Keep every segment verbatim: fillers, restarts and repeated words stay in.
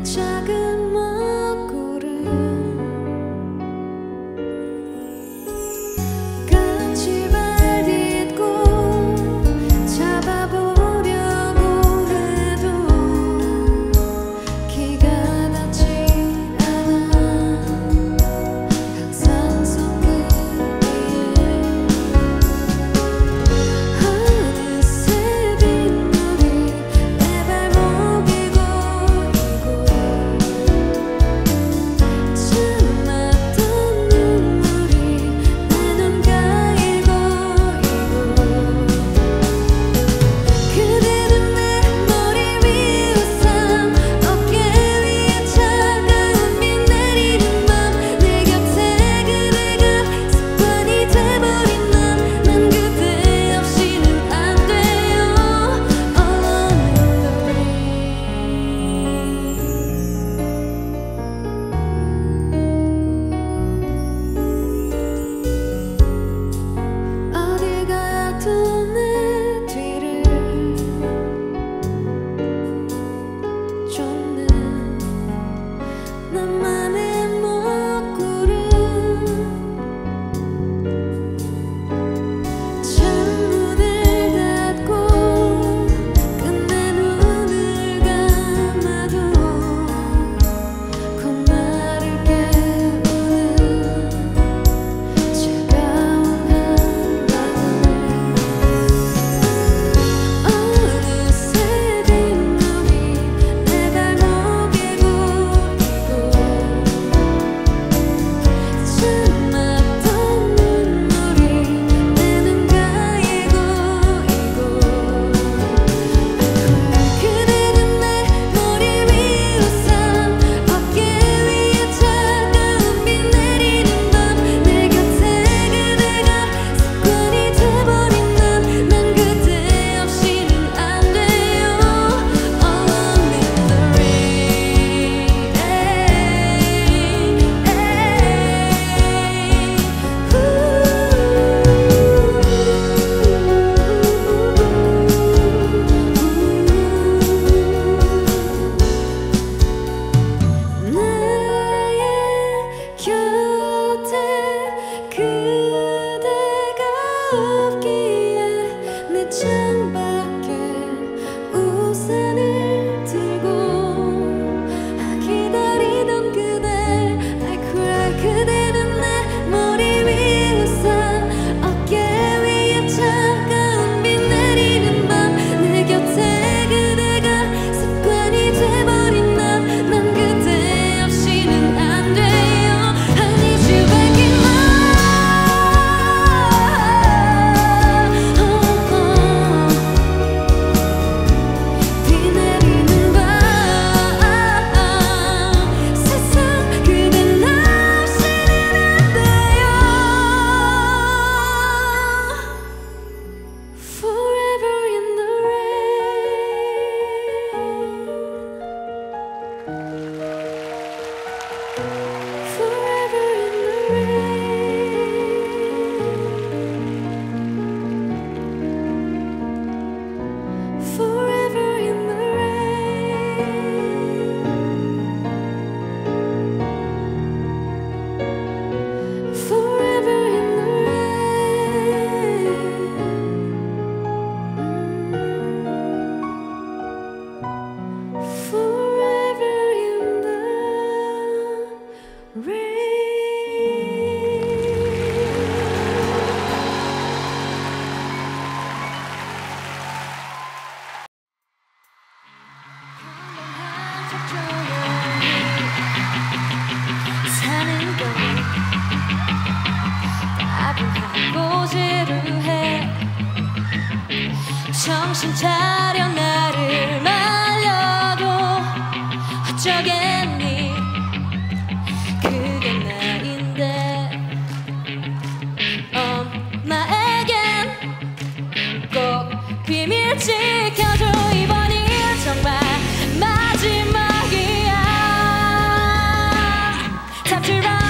작은 먹구름 같이 발 딛고 잡아보려고 해도 기가 닿지 않아. 항상 손끝 위에 어느새 빗물이 내 발목에 고이고, 나만의 먹구름, 창문을 닫고 끝내 눈을 감아도 콧말을 깨우는 차가운 한밤. 어느새 빗물이 내 발목에 고이고, 참았던 눈물이 내 눈가에 고이고, 그대는 내 머리 위 우산, 어깨 위에 차가운 비 내리는 밤, 내 곁에 그대가 습관이 돼버린 난, 난 그대 없이는 안 돼요. All in the rain, ay, ay, ooh, ooh, ooh. 나의 곁에 그대가 없기에 내 창밖에 우산을 들고 아 기다리던 그대, I cry. 그대는 내 머리 위 우산, 어깨 위에 차가운 비 내리는 밤, 내 곁에 그대가 습관이 돼버린 난, 난 그대 없이는 안 돼요. I need you back in my life. Oh, oh. 정신 차려 나를 말려고 어쩌겠니. 그게 나인데 엄마에겐 꼭 비밀 지켜줘. 이번이 정말 마지막이야. Time to run.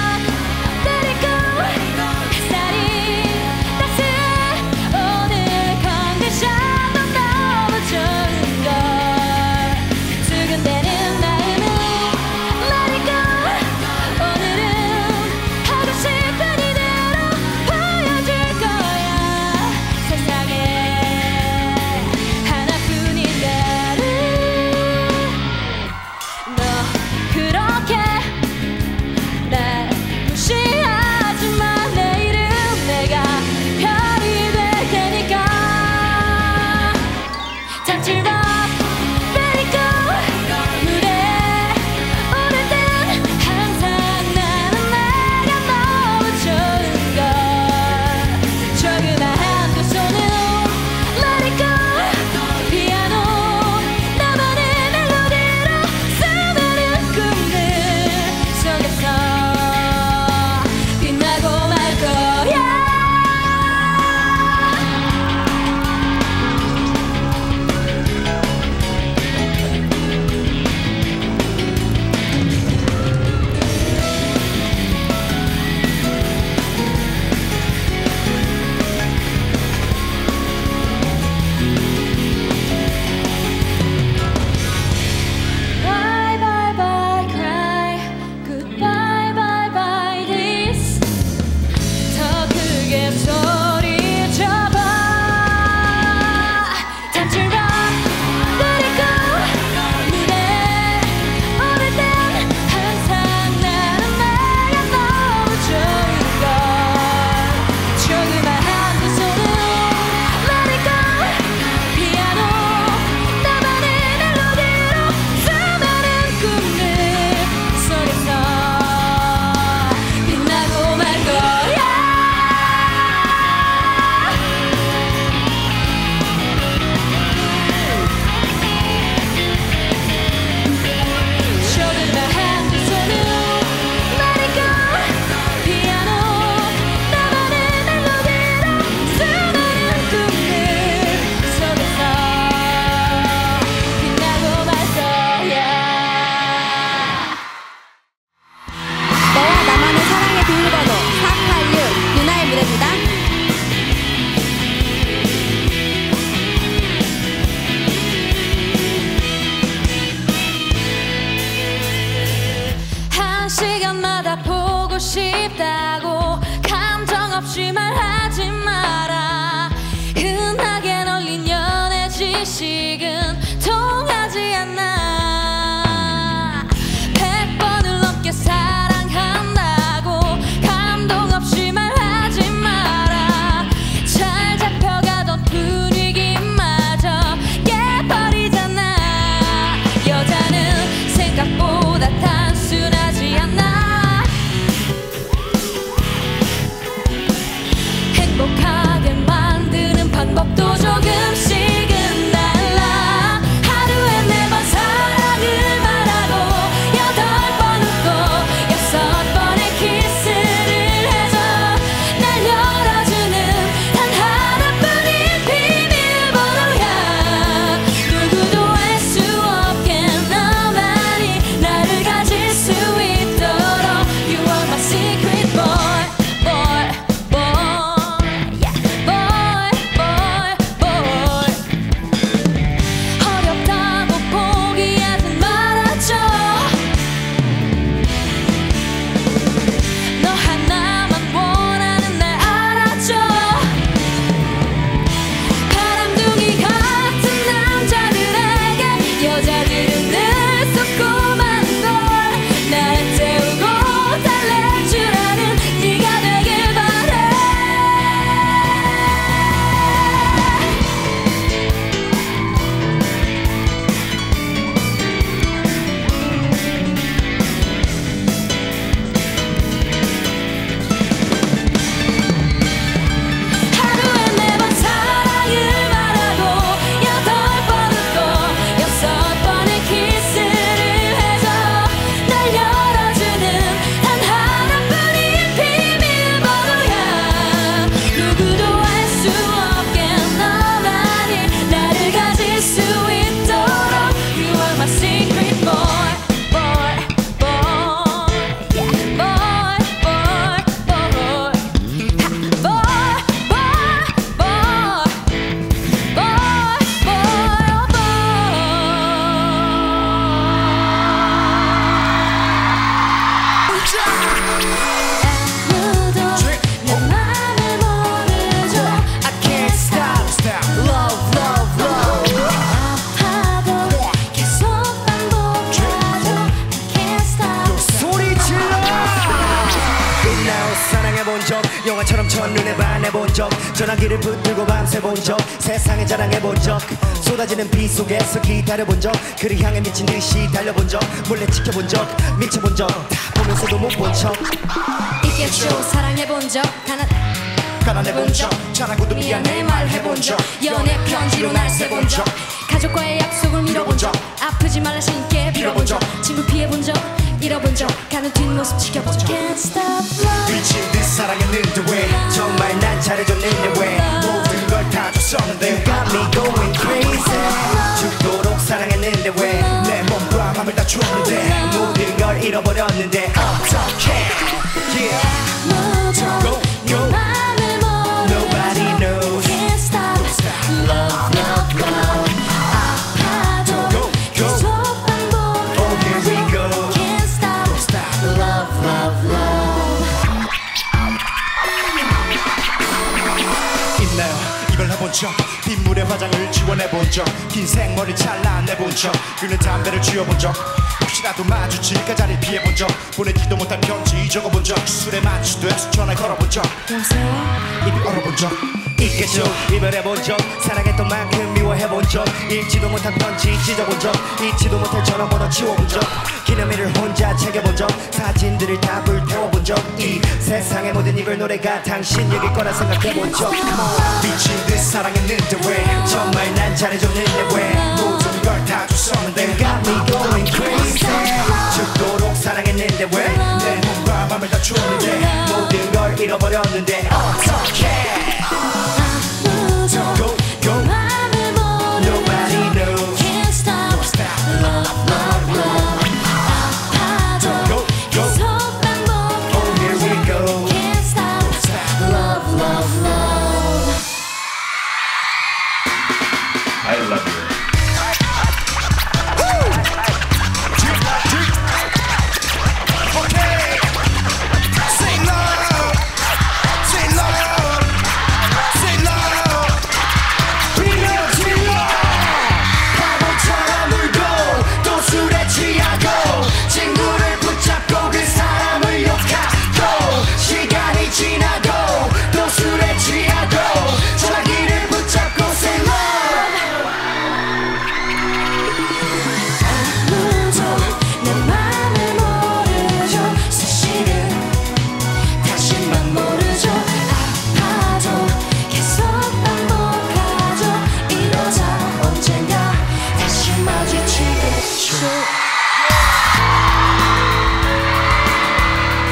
첫눈에 반해본 적, 전화기를 붙들고 밤새 본 적, 세상에 자랑해본 적, 쏟아지는 비 속에서 기다려 본 적, 그를 향해 미친 듯이 달려본 적, 몰래 지켜본 적, 미쳐본 적, 다 보면서도 못 본 척 있겠죠. 사랑해본 적, 가난 가난해본 적, 잘하고도 미안해 말해본 적, 연애 편지로 날 세본 적, 가족과의 약속을 밀어본 적, 아프지 말라 신께 빌어본 적, 친구 피해본 적, 잃어본 적, 가는 뒷모습 지켜본 적. Can't stop love. 미친 듯 사랑했는데 왜 정말 난 잘해줬는데 왜 모든 걸 다 줬었는데. You got me going crazy. 죽도록 사랑했는데 왜 내 몸과 맘을 다 줬는데 모든 걸 잃어버렸는데 어떡해. Yeah. Go go. Nobody knows. Can't stop love. Love love. 빗물에 화장을 지원해본 적, 긴 생머리 잘라내본 적, 그는 담배를 쥐어본 적, 혹시라도 마주칠까 자리 피해본 적, 보내지도 못한 편지 적어본 적, 술에 마취돼서 전화 걸어본 적, 입이 얼어본 적 있겠죠. 이별해본 적, 사랑했던 만큼 미워해본 적, 읽지도 못한 편지 찢어본 적, 잊지도 못할 전화번호 치워본 적, 기념일을 혼자 챙겨본 적, 사진들을 다 불태워본 적, 이 세상의 모든 이별 노래가 당신 얘길 거라 생각해본 적. 미친 듯 사랑했는데 왜 정말 난 잘해줬는데 왜 모든 걸 다 줬었는데. You got me going crazy. 죽도록 사랑했는데 왜 내 몸과 맘을 다 줬는데 모든 걸 잃어버렸는데 어떡해. Go, go. Nobody knows. Can't stop. Love, love, love. 아파도 go, go. 계속 반복. Oh, here we go. Can't stop. Love, love, love. I love you. Woo! Okay. Say love. Say love. Say love.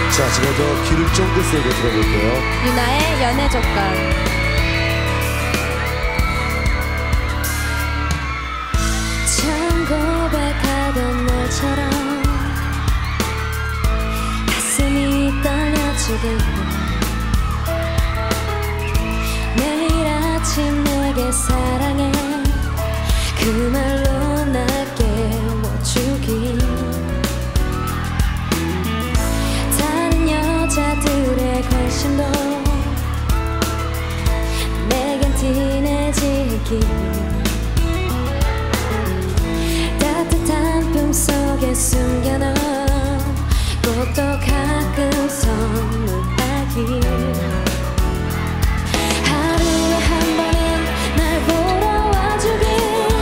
자, 지금 더 귀를 쫑긋 세게 들어볼게요. 윤하의 연애 젓갈. 처음 고백하던 날처럼 가슴이 떨려지길 바라. 매일 아침 내게 사랑해 그 말로 날 깨워주길. 여자들의 관심도 내겐 티내지길. 따뜻한 품 속에 숨겨놓은 꽃도 가끔 선물하길. 하루에 한 번은 날 보러 와주길. 지금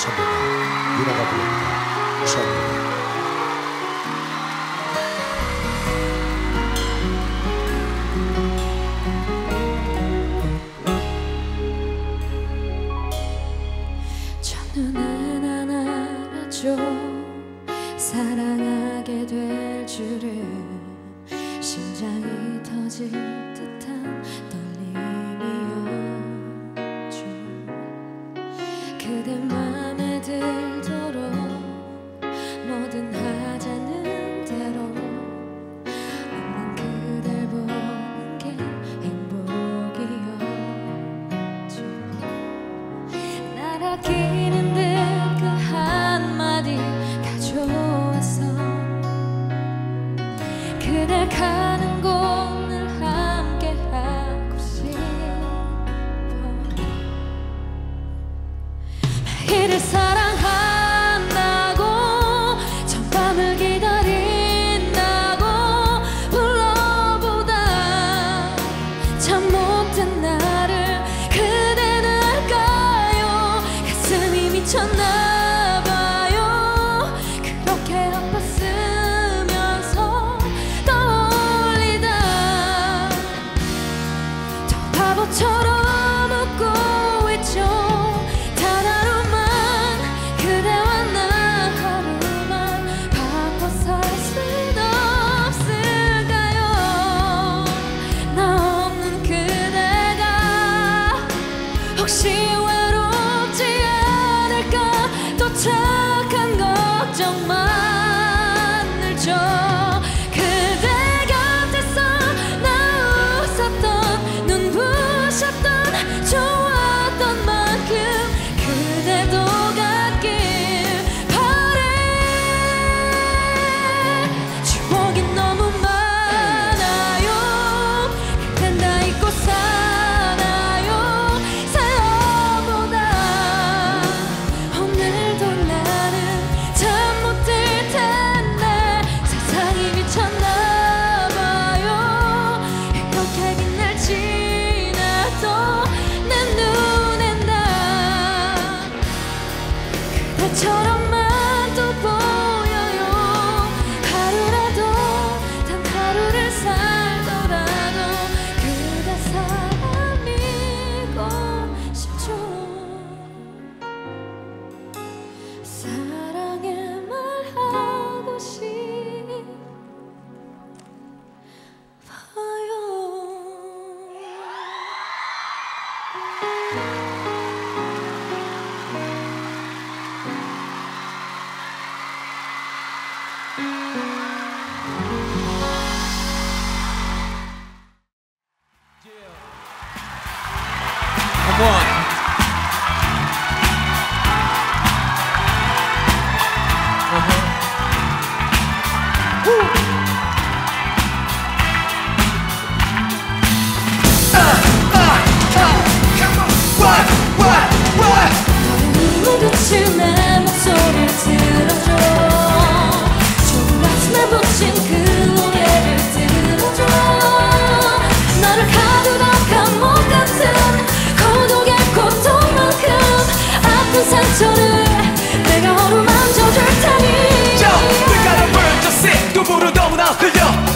선배님, 윤하가 부릅니다. 선배님. 첫눈엔 안 알았죠. 사랑하게 될 줄은. 심장이 터질 듯한 떨림이었죠. 그대만 들도록 뭐든 하자는 대로 없는 그댈 보는 게 행복이었죠. 날 아끼는 듯 그 한마디 가져왔어. 그댈 가는 곳을 함께 하고서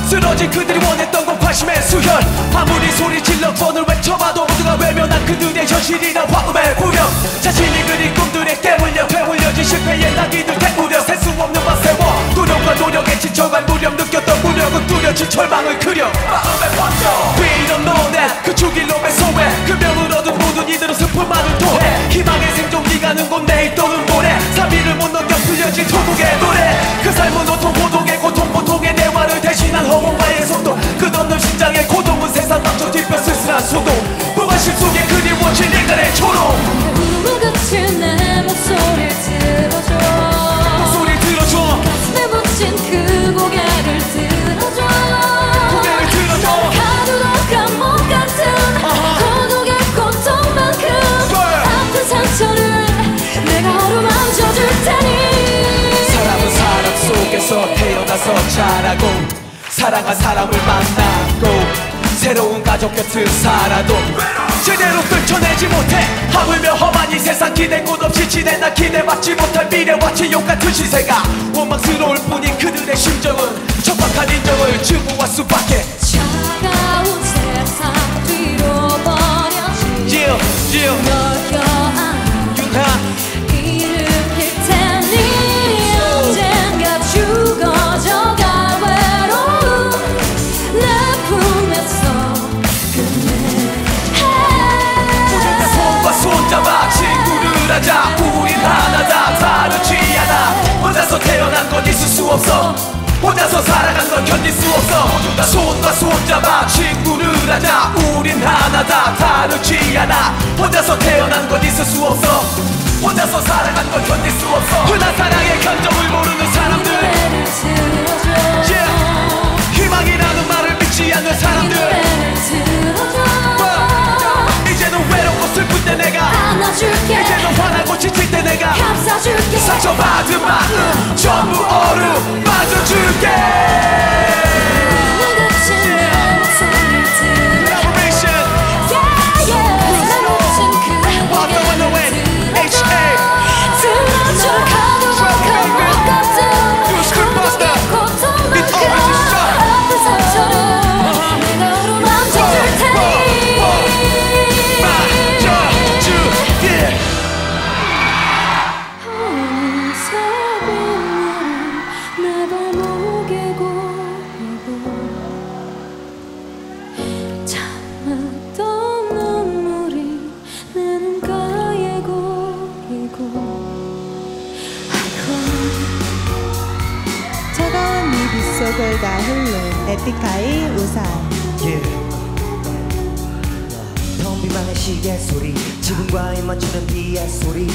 쓰러진 그들이 원했던 건 파심의 수혈. 아무리 소리 질러 번을 외쳐봐도 모두가 외면한 그들의 현실이나 화음의 무력. 자신이 그린 꿈들에 깨물려 회물려진 실패의 낙인을 깨우려 셀 수 없는 밤 세워 노력과 노력에 지쳐간 무력. 느꼈던 무력은 뚜렷이 절망을 그려 마음의 번쩍 비련 너네 그 죽일로 배소해. 그 명을 얻은 모든 이들은 슬픔만을 토해. 희망의 생존기가 는 곳 내일 떠는 모래. 삼 일을 못 넘겨 들려진 토국의 노래. 그 삶은 온통 고독의 고통 보통의 대화를 대신한 허공과의 속도. 끝없는 심장의 고통은 세상 막혀 뒷뼈 쓸쓸한 소동. 무관심 속에 그리워진 인간의 초롱. 내 꿈을 그친 내 목소리를 들어줘. 목소리를 들어줘. 가슴에 묻힌 그 고개를 들어줘. 고개를 들어줘. 가두덕한 몸 같은 uh-huh. 고독의 고통만큼 Girl. 아픈 상처를 내가 어루만져줄 테니. 속에서 태어나서 자라고 사랑한 사람을 만나고 새로운 가족 곁을 살아도 제대로 떨쳐내지 못해. 하물며 험한 이 세상 기댄 곳 없이 지내나 기대받지 못할 미래와 지옥 같은 시세가 원망스러울 뿐인 그들의 심정은 척박한 인정을 증오할 수밖에. 차가운 세상 뒤로 버려진 yeah, yeah. 널 껴안아 윤하 하자. 우린 하나다 다르지 않아. 혼자서 태어난 건 있을 수 없어. 혼자서 살아간 건 견딜 수 없어. 모두 다 손과 손잡아 친구를 하자. 우린 하나다 다르지 않아. 혼자서 태어난 건 있을 수 없어. 혼자서 살아간 건 견딜 수 없어. 흔한 사랑의 견점을 모르는 사람들 yeah. 희망이라는 말을 믿지 않는 사람들 슬픈데 내가 안아줄게. 이제도 화나고 지칠 때 내가 감싸줄게. 상처받은 마음 전부 어루만져줄게. 꿈을 그친 내 목소리를 들어줘. 꿈을 그친 그 고개를 들어줘. 들어줘. 가두덕한 것 같은 고독의 고통만큼 아픈 상처를 내가 어루만져줄 테니. 속을 다 흘러 에픽하이 우산 텅비만의 시계 소리 지금과의 맞추는 비의 소리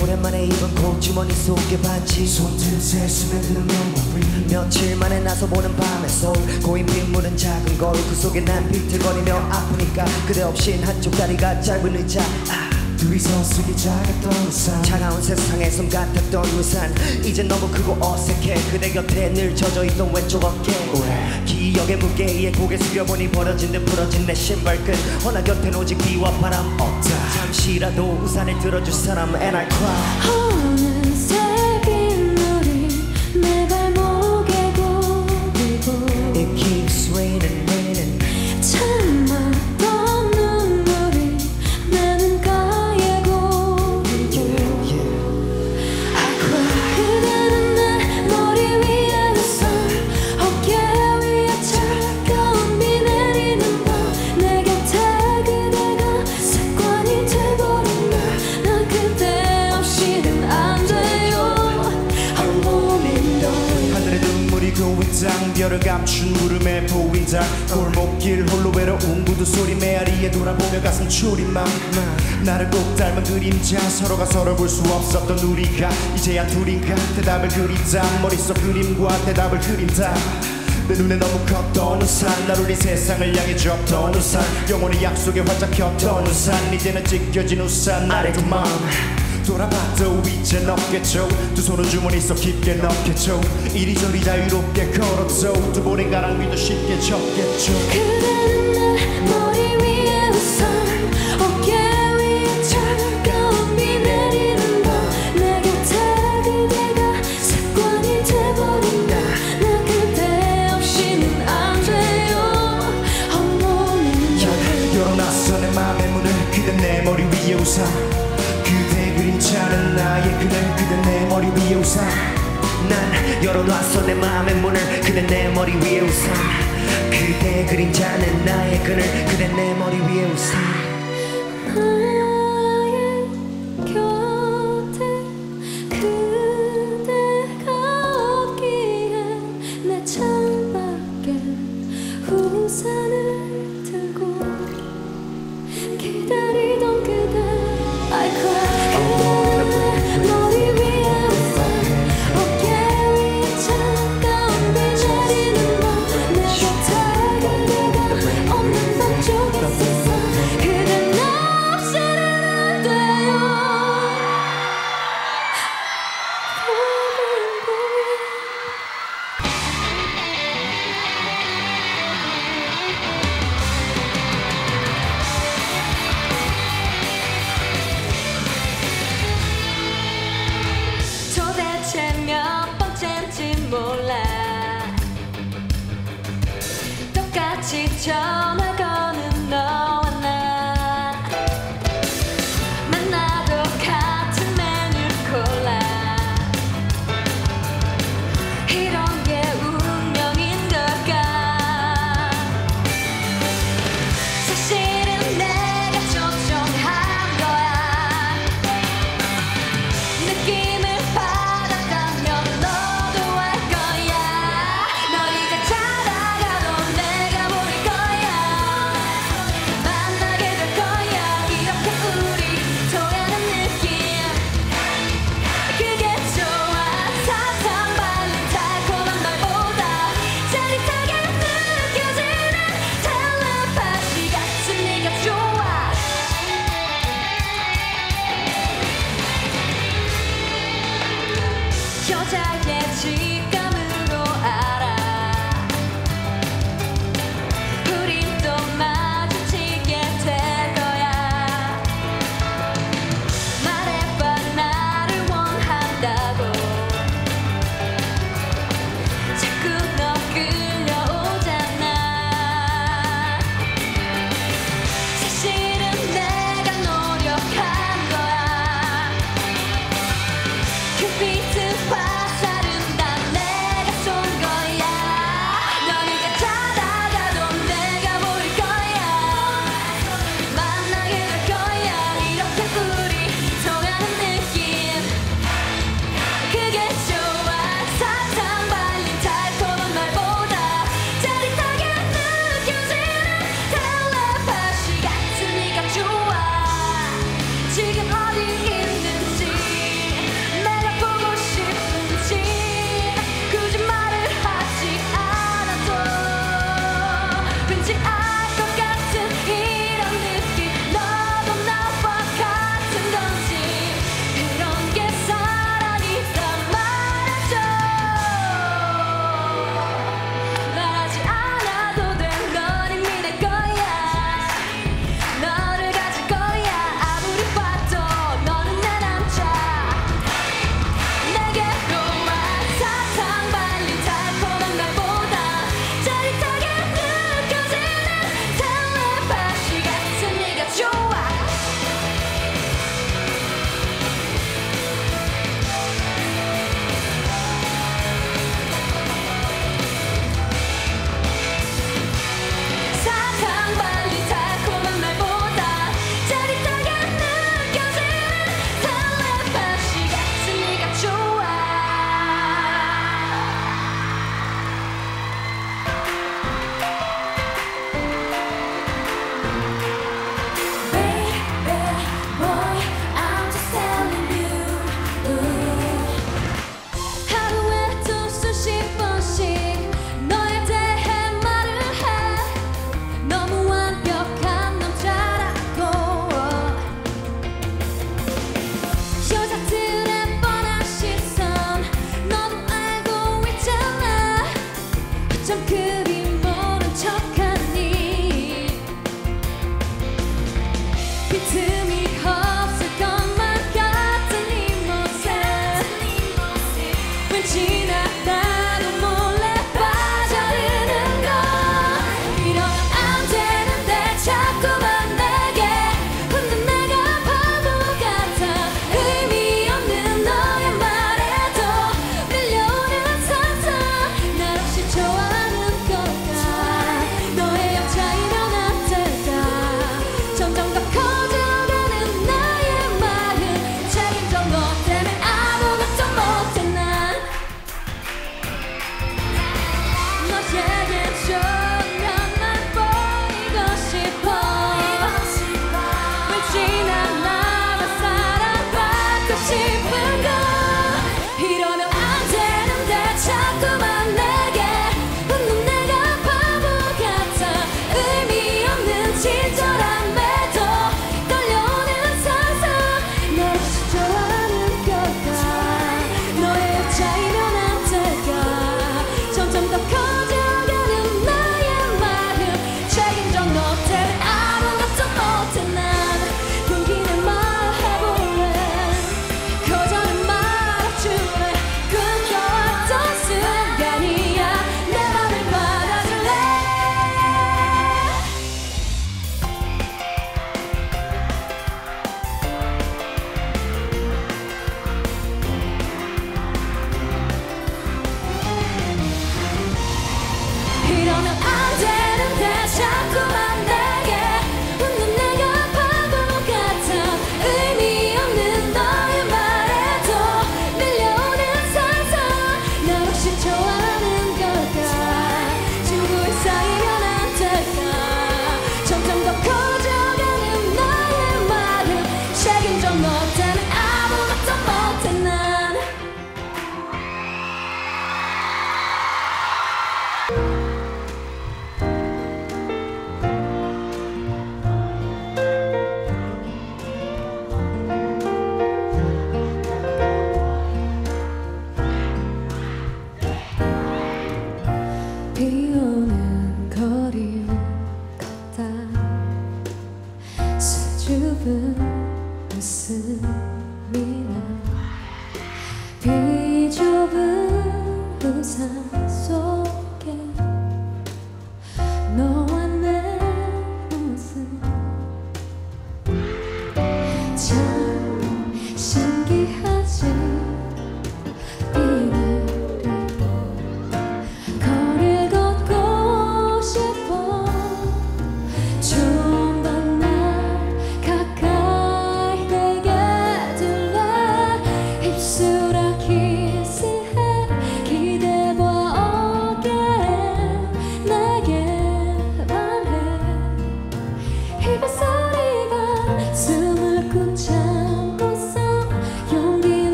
오랜만에 입은 콧주머니 속에 반지 손틈새 스며드는 memory 며칠 만에 나서 보는 밤의 서울 고인 빗물은 작은 거울 그 속에 난 비틀거리며 아프니까 그대 없인 한쪽 다리가 짧은 의자 둘이서 쓰기 작았던 우산 차가운 세상에 손 같았던 우산 이젠 너무 크고 어색해. 그대 곁에 늘 젖어있던 왼쪽 어깨 왜? 기억의 무게에 고개 숙여보니 벌어진 듯 부러진 내 신발끈 허나 곁엔 오직 비와 바람 없다. 잠시라도 우산을 들어줄 사람 and I cry 별을 감춘 구름에 보인다 골목길 홀로 외로운 구두 소리 메아리에 돌아보며 가슴 졸임만 나를 꼭 닮은 그림자 서로가 서로 볼 수 없었던 우리가 이제야 둘인가 대답을 그린다 머릿속 그림과 대답을 그린다 내 눈에 너무 컸던 우산 날 우리 세상을 향해 줬던 우산 영원히 약속에 활짝 켰던 우산 이제는 찢겨진 우산 나를 그만 돌아봐도 이젠 없겠죠. 두 손은 주머니 속 깊게 넣겠죠. 이리저리 자유롭게 걸었죠. 두 번의 가랑비도 쉽게 쳤겠죠. 그대는 날 머리 위에 웃어 어깨 위에 차가운 비 내리는 밤내 곁에 그대가 습관이 돼버린다. 나 그대 없이는 안 돼요. 어머니 열어놨어 내 맘의 문을. 그대 내 머리 위에 웃어. 그대 그림자는 나의 그늘. 그대 내 머리 위에 우산. 난 열어놨어 내 맘의 문을. 그대 내 머리 위에 우산. 그대 그림자는 나의 그늘. 그대 내 머리 위에 우산. 나의 곁에 그대가 없기에 내 창밖에 우산을 들고 기다리던 그대. I cried. 머리 위에 우산 어깨 위에 차가운 비 내리는 밤 내 곁에 그대가 없는 밤 쪽에 있었어. 그댄 나 없이는 안 돼요. 몇 번째인지 몰라. 똑같이 전화 거는 너와 나. 만나도 같은 메뉴를 골라. 이런 게 운명인 걸까. 사실은 내가 조종한 거야. 느낌을 여자의 직감으로 알아. 우린 또 마주치게 될 거야. 말해봐 나를 원한다고. 자꾸 너 끌려오잖아. 사실은 내가 노력한 거야. 그 빛은 화살은 난 내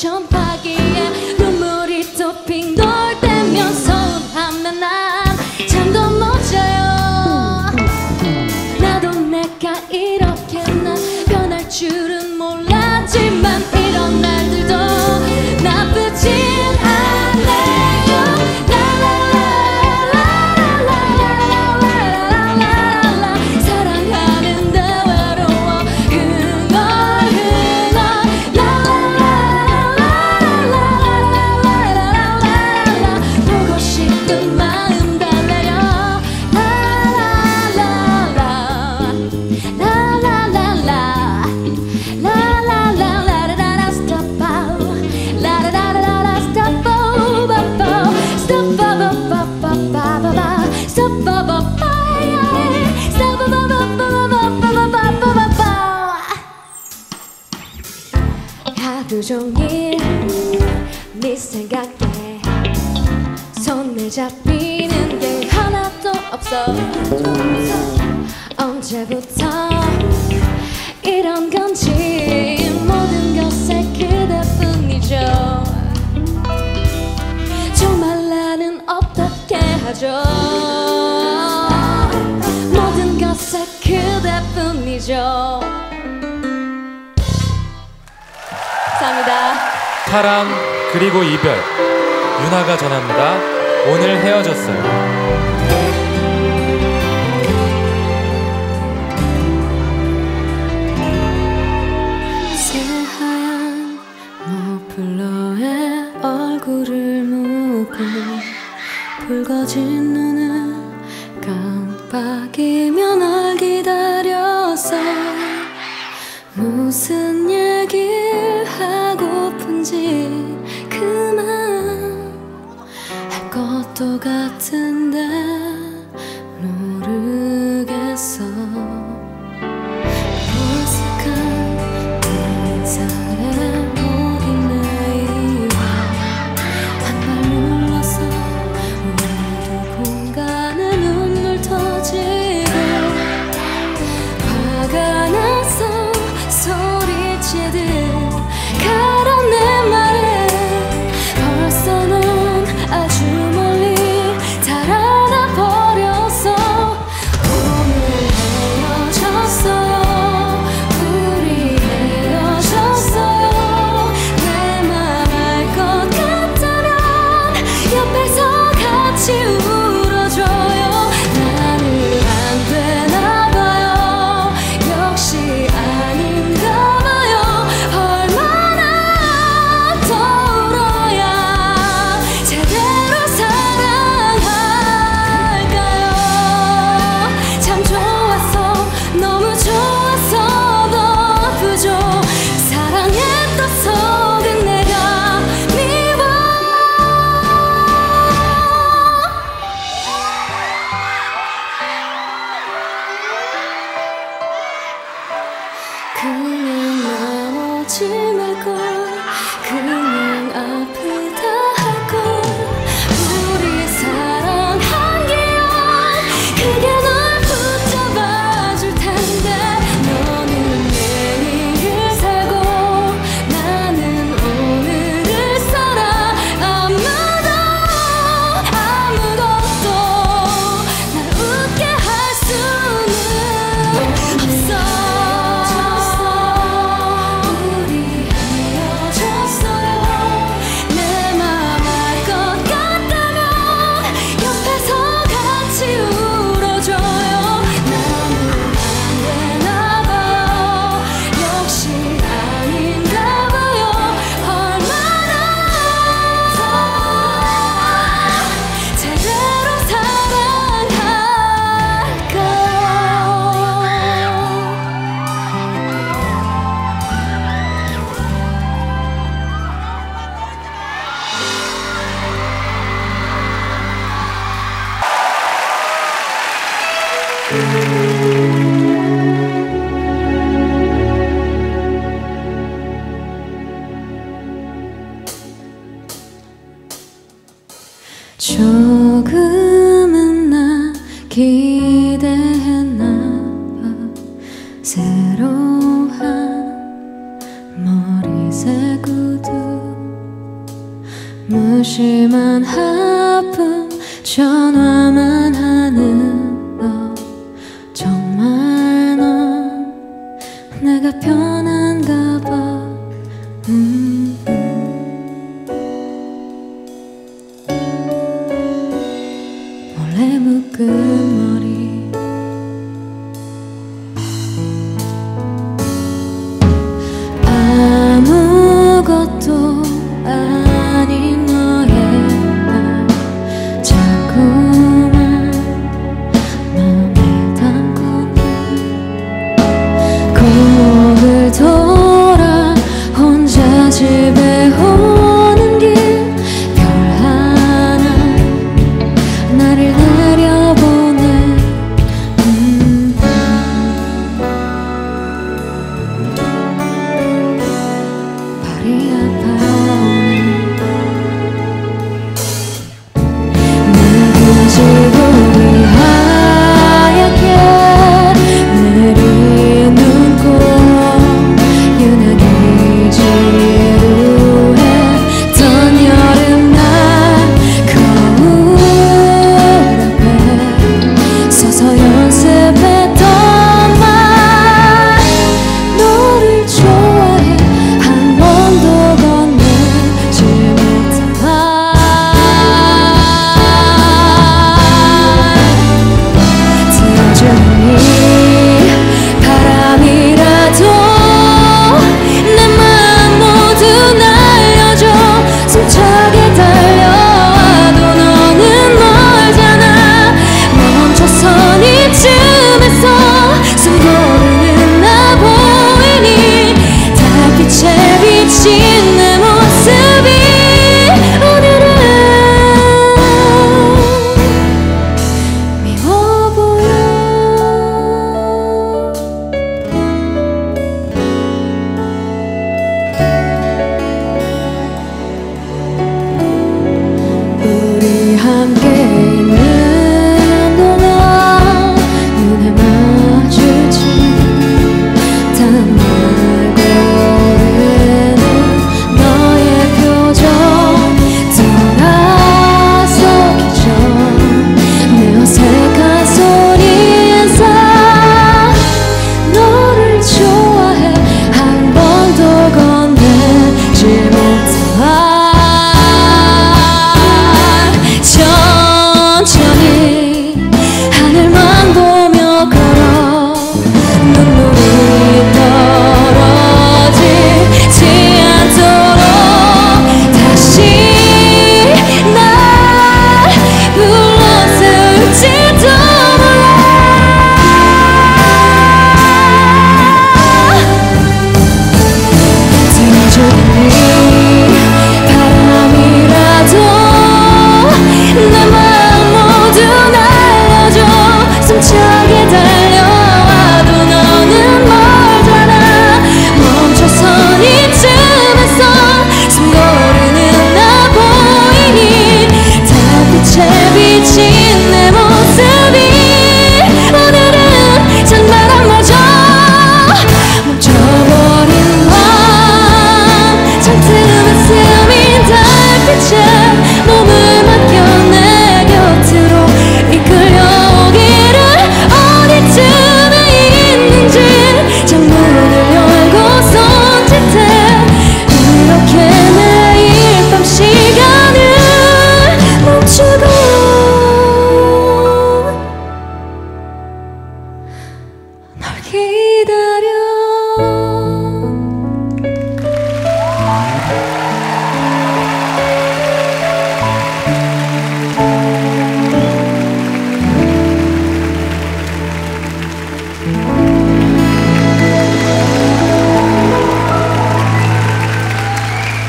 전파기에 눈물이 토핑 돌 때면 서운하면 난 잠도 못 자요. 나도 내가 이렇게 난 변할 줄은 몰랐지만 이런 날들도 나쁘진 않아요. 하루 종일 네 생각에 손에 잡히는 게 하나도 없어. 언제부터 이런 건지 모든 것에 그대뿐이죠. 정말 나는 어떻게 하죠? 모든 것에 그대뿐이죠. 감사합니다. 사랑 그리고 이별, 윤하가 전합니다. 오늘 헤어졌어요. 새하얀 머플러에 얼굴을 묶고 붉어진 눈은 깜빡이며 널 기다렸어. 무슨 얘기를 하고픈지 그만 할 것도 같은데 모르겠어. 어색한 내 인사에 모인 내 이와 한발 눌러서 우리도 공간에 눈물 터지고 화가 나서 소리치듯 가라 내 말에 벌써 넌 아주 멀리 달아나 버렸어. 오늘 헤어졌어요. 우리 헤어졌어요. 내 맘 알 것 같다면 옆에서 같이 울어줘요. 나는 안 되나 봐요. 역시 그냥 나오지 말고 그냥 아프다 할걸. 우리 사랑한 기억 그게 널 붙잡아줄 텐데 너는 내일을 살고 나는 오늘을 살아. 아무도 아무것도 날 웃게 할 수는 없어. 조금은 나 기대했나 봐. 새로운 머리색 구두 무심한 하품 전화만 하는 너, 정말 넌 내가 편한가 봐. 음. 몰래 묶은 머리, 아무것도 아닌 너의 맘 자꾸만 맘에 담고는 거울 돌아 혼자 집에 오는 길, 별 하나 나를 내려보네. 음. 발이 아파.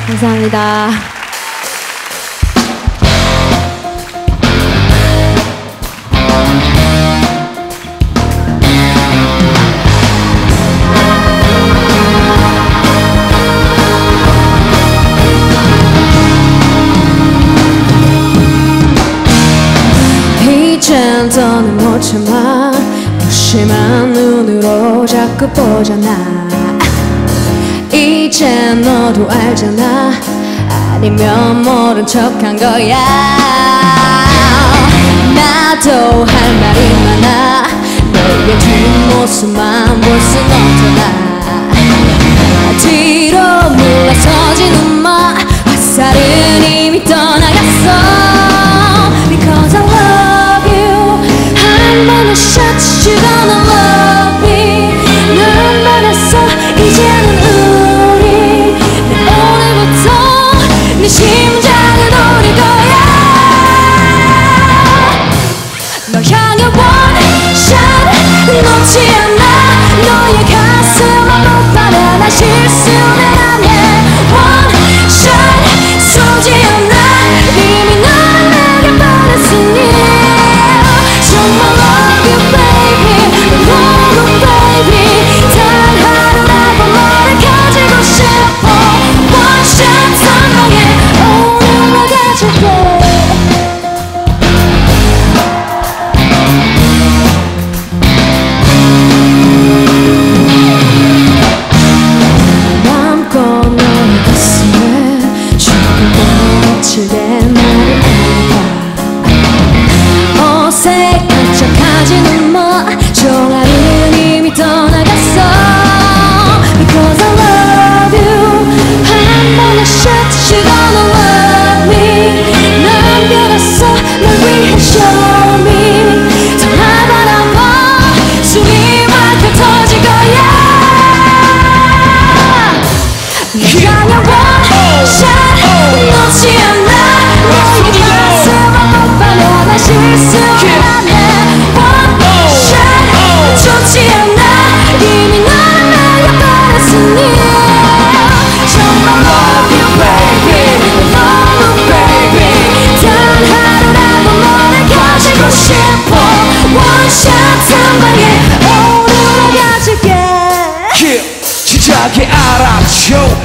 감사합니다. 이젠 더는 못 참아 무심한 눈으로 자꾸 보잖아. 이제 너도 알잖아. 아니면 모른 척한 거야. 나도 할 말이 많아. 너의 뒷모습만 볼 순 없잖아. 뒤로 물러서지는 마. 화살은 이미 떠나갔어. Because I love you. 한 번은 shots you gonna love me. 눈만에서 이제는 놓지 않아. 너의 가슴을 못 받아. 나 실수는 안 해. One shot 쏘지 않아. 이미 너는 내게 받았으니 정말 love you baby. 널 원하고 baby. 단 하루라도 너를 가지고 싶어. One shot 성공해. 오늘로 가질게.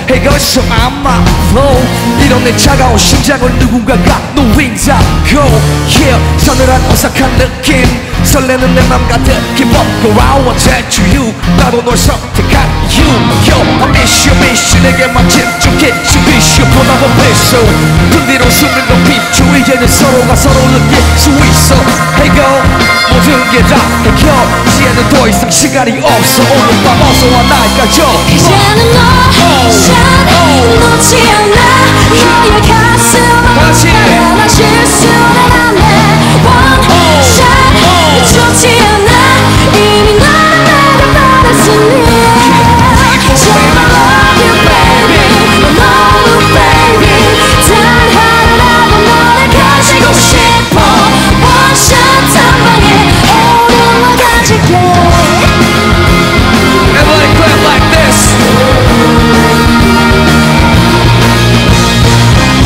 해가서 아마 flow 이런 내 차가운 심장을 누군가가 no wings up go yeah 서늘한 어색한 느낌 설레는 내 맘 같은 Give up go I want to you 나도 널 선택한 you yo I miss you miss you 내게만 집중했지 miss you 보다 더 miss you 등 뒤로 숨을 높이 주 이제는 서로가 서로를 느낄 수 있어 해가 모든 게 다 해결 이제는 더 이상 시간이 없어 오늘 밤 어서 와 날 가져 이제는 너 샷 놓지 않아 너의 가슴을 받아 나 실수는 안 해 One shot 좋지 않아 이미 너는 내가 받았으니 정말 love you baby I love you baby 단 하루라도 너를 가지고 싶어 One shot 한 방에 오늘로 가질게 Everybody clap like this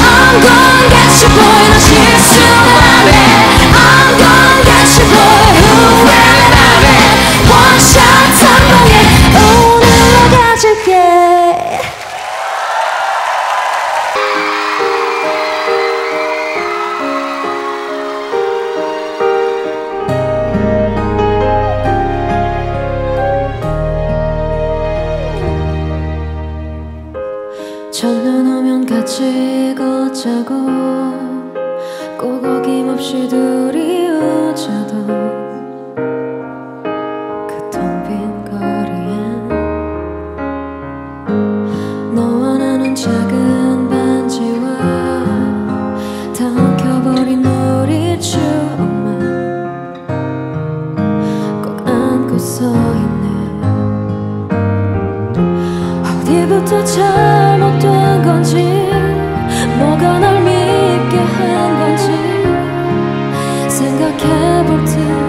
I'm gonna get you boy, 나 실수는 안 해. I'm gonna get you boy, 후회는 안 해. One shot 성공해, 오늘로 가질게. 첫눈 오면 같이 걷자고 꼭 어김없이 둘이 웃자던 그 텅 빈 거리엔 너와 나는 작은 반지와 다 엉켜버린 우리 추억만 꼭 안고 서있네. 어디부터 참 된 건지 뭐가 날 믿게 한 건지 생각해볼 때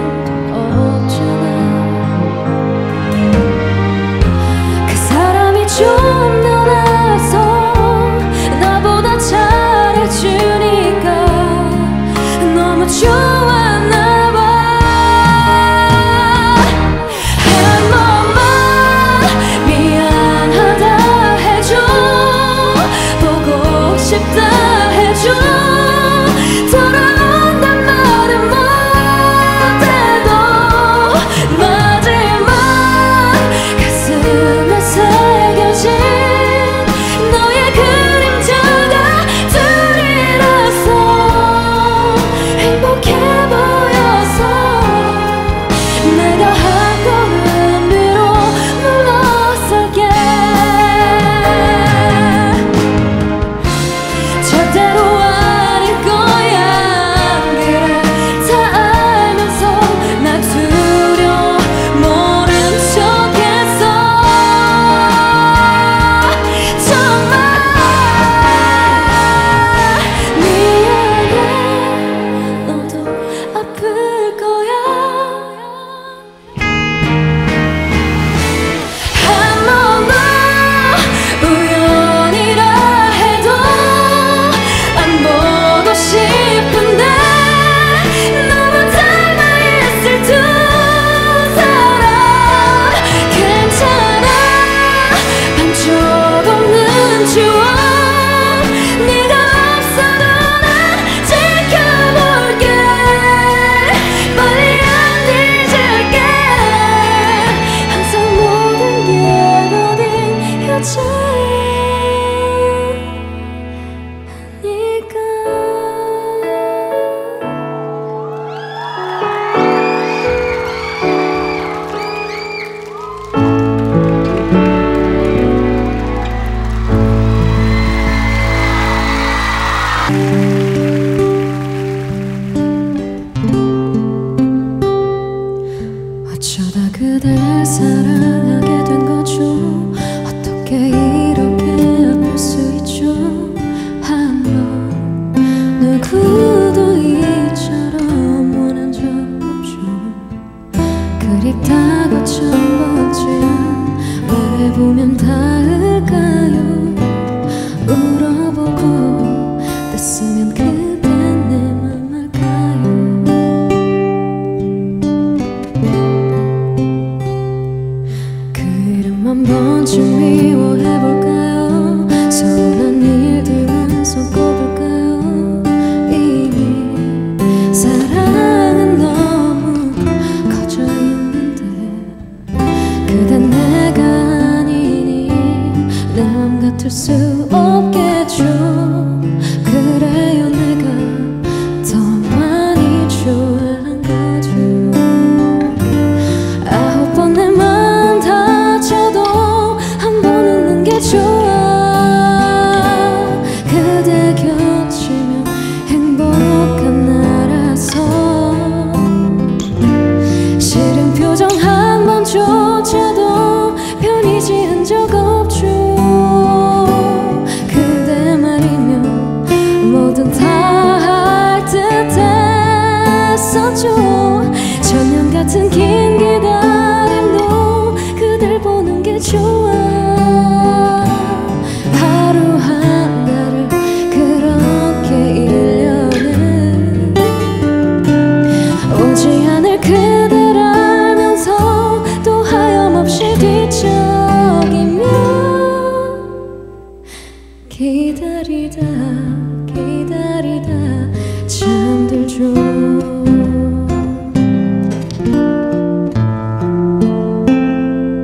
어쩌다 그댈 사랑하게 된 거죠? 어떻게 이렇게 아플 수 있죠? 한번 누구도 이처럼 원한 적 없죠. 그립다고 천번째야 말해보면 닿을까요? 울어보고 뗐으면 그댄 내 맘 알까요? 그 이름 한 번쯤 미워해볼까요? 서운한 일들은 손꼽을까요? 이미 사랑은 너무 커져 있는데 그댄 내가 아니니 남 같을 수 그래요 내가 더 많이 좋아한 거죠. 아홉 번 내 맘 다쳐도 한 번 웃는 게 좋아. 그대 곁이면 행복한 나라서 싫은 표정 한 번조차도 편히 지은 적 없죠. 천년 같은 긴 기다림도 그댈 보는 게 좋아. 하루 한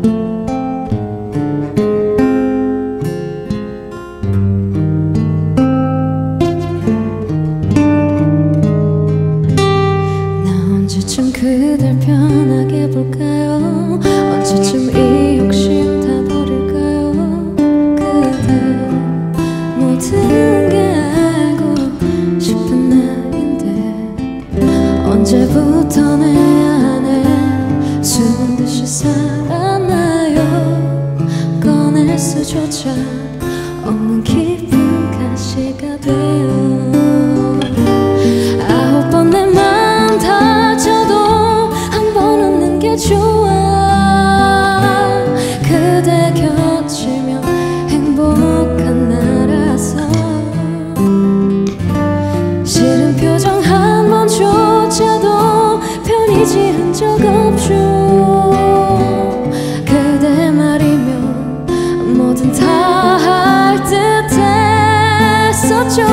달을 그렇게 일 년을 오지 않을 그댈 알면서 또 하염없이 뒤척이며 기다리다 기다리다 잠들죠. 언제쯤 그댈 편하게 볼까요? 언제쯤 이 욕심 다 버릴까요? 그대 모든 게 알고 싶은 나인데 언제부터 내 안에 숨은 듯이 살았나요? 꺼낼 수조차 없는 깊은 가시가 돼요. 좋아. 그대 곁이면 행복한 나라서 싫은 표정 한 번조차도 편히 지은 적 없죠. 그대 말이면 뭐든 다 할 듯 했었죠.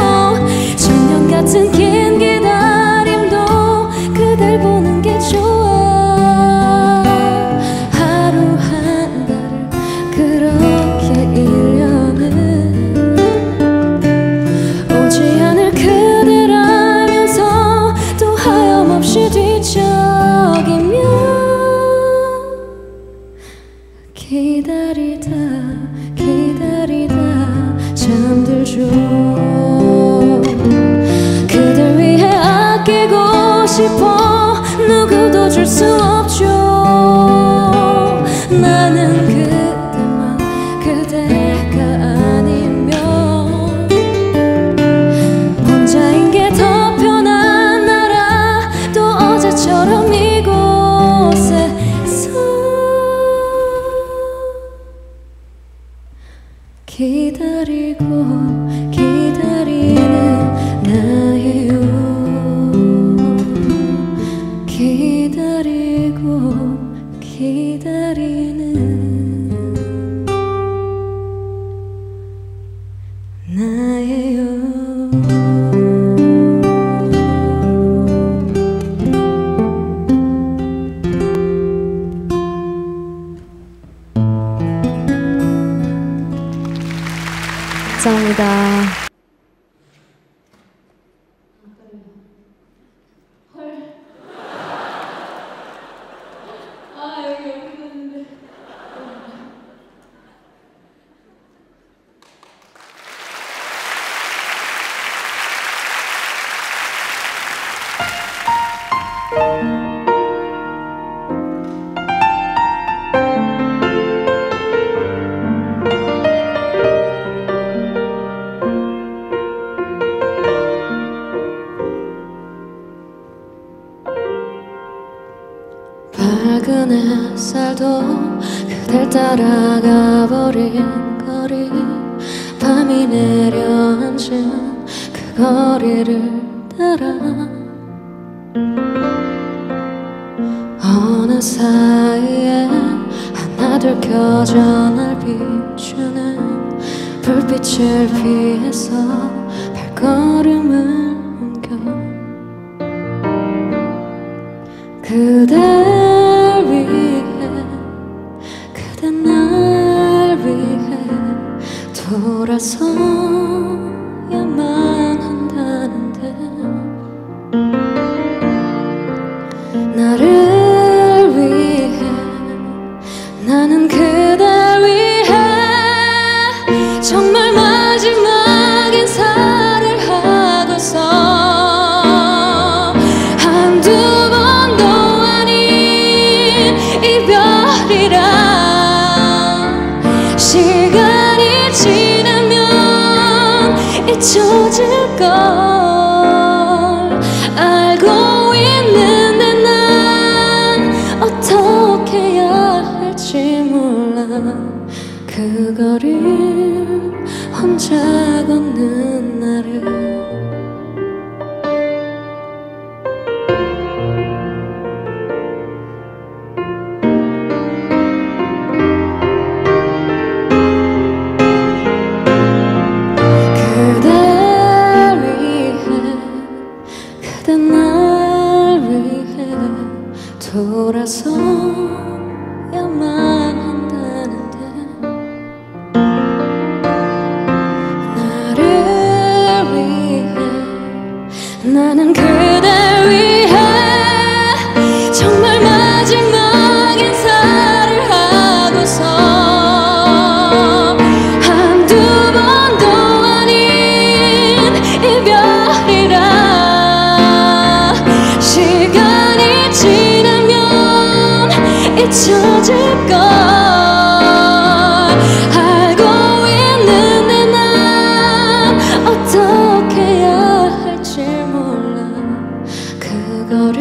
천년 같은 긴 기다림도 그댈 보는 게 좋아. 뒤척이며 기다리다 기다리다 잠들죠. 그댈 위해 아끼고 싶어 누구도 줄 수 없죠. 나는 그대만 그대가 아니면 혼자인 게 더 편한 나라 또 어제처럼 기다리고 기다리는 나예요. 기다리고 기다리는 나예요. 감사합니다. 작은 햇살도 그댈 따라가 버린 거리, 밤이 내려앉은 그 거리를 따라 어느 사이에 하나둘 켜져 날 비추는 불빛을 피해서 발걸음을 옮겨 그댈 위해, 그대 날 위해 돌아서야만 한다는데 나를 위해, 나는 그댈 위해 정말 마지막 인사를 하고서 시간이 지나면 잊혀질 걸 알고 있는데 난 어떻게 해야 할지 몰라. 그 거리를 혼자 걷는 나를 날 위해 돌아서야만 한다는데 나를 위해, 나는 그댈 위해 정말 마지막 인사를 하고서 한두 번도 아닌 이별이라 시간이 지나면 잊혀질 걸 알고 있는데 난 어떻게 해야 할지 몰라. 그 거리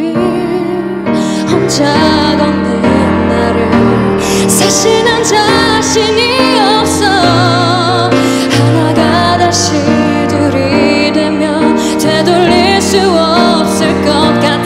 혼자 걷는 나를 사실 난 자신이 없어 하나가 다시 둘이 되면 되돌릴 수 없을 것 같아.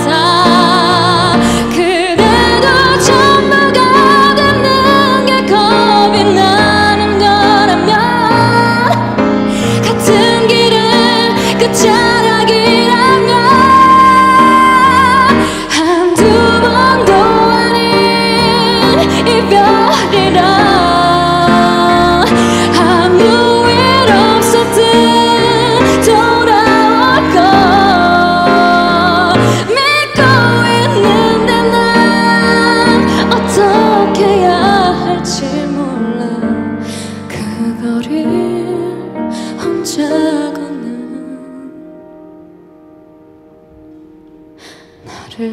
나를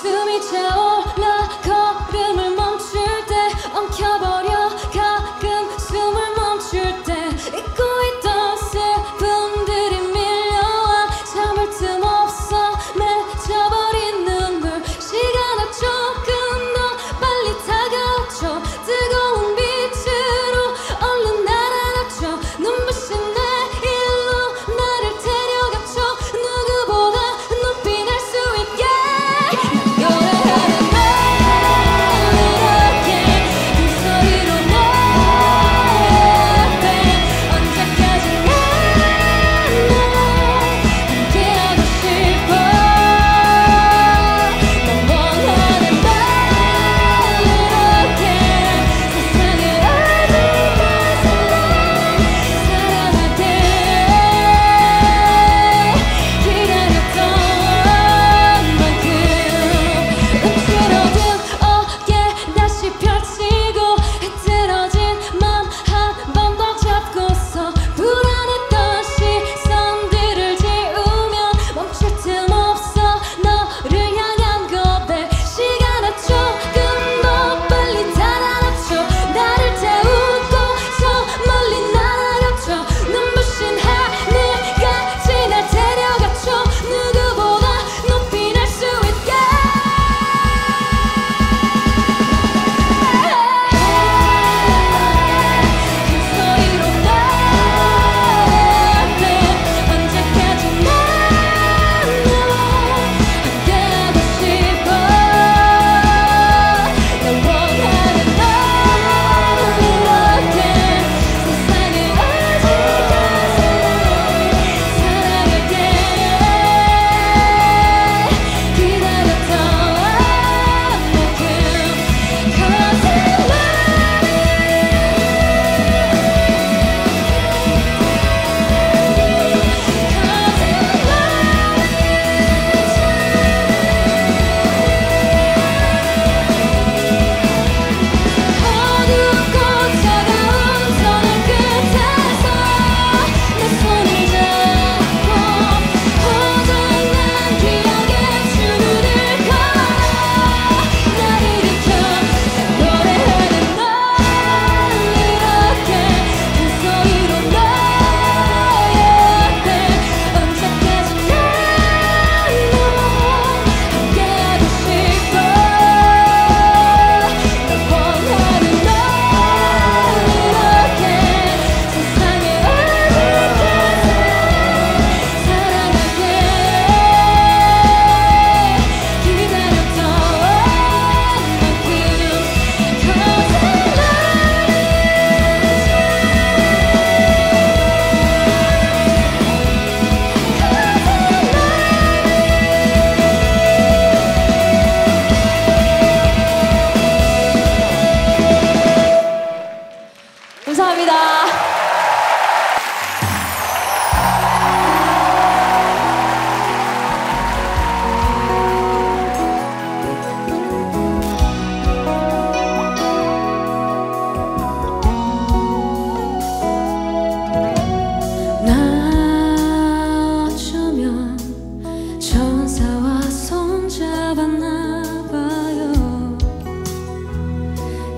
숨이 차올라 걸음을 멈출 때 엉켜버려 가끔 숨을 멈출 때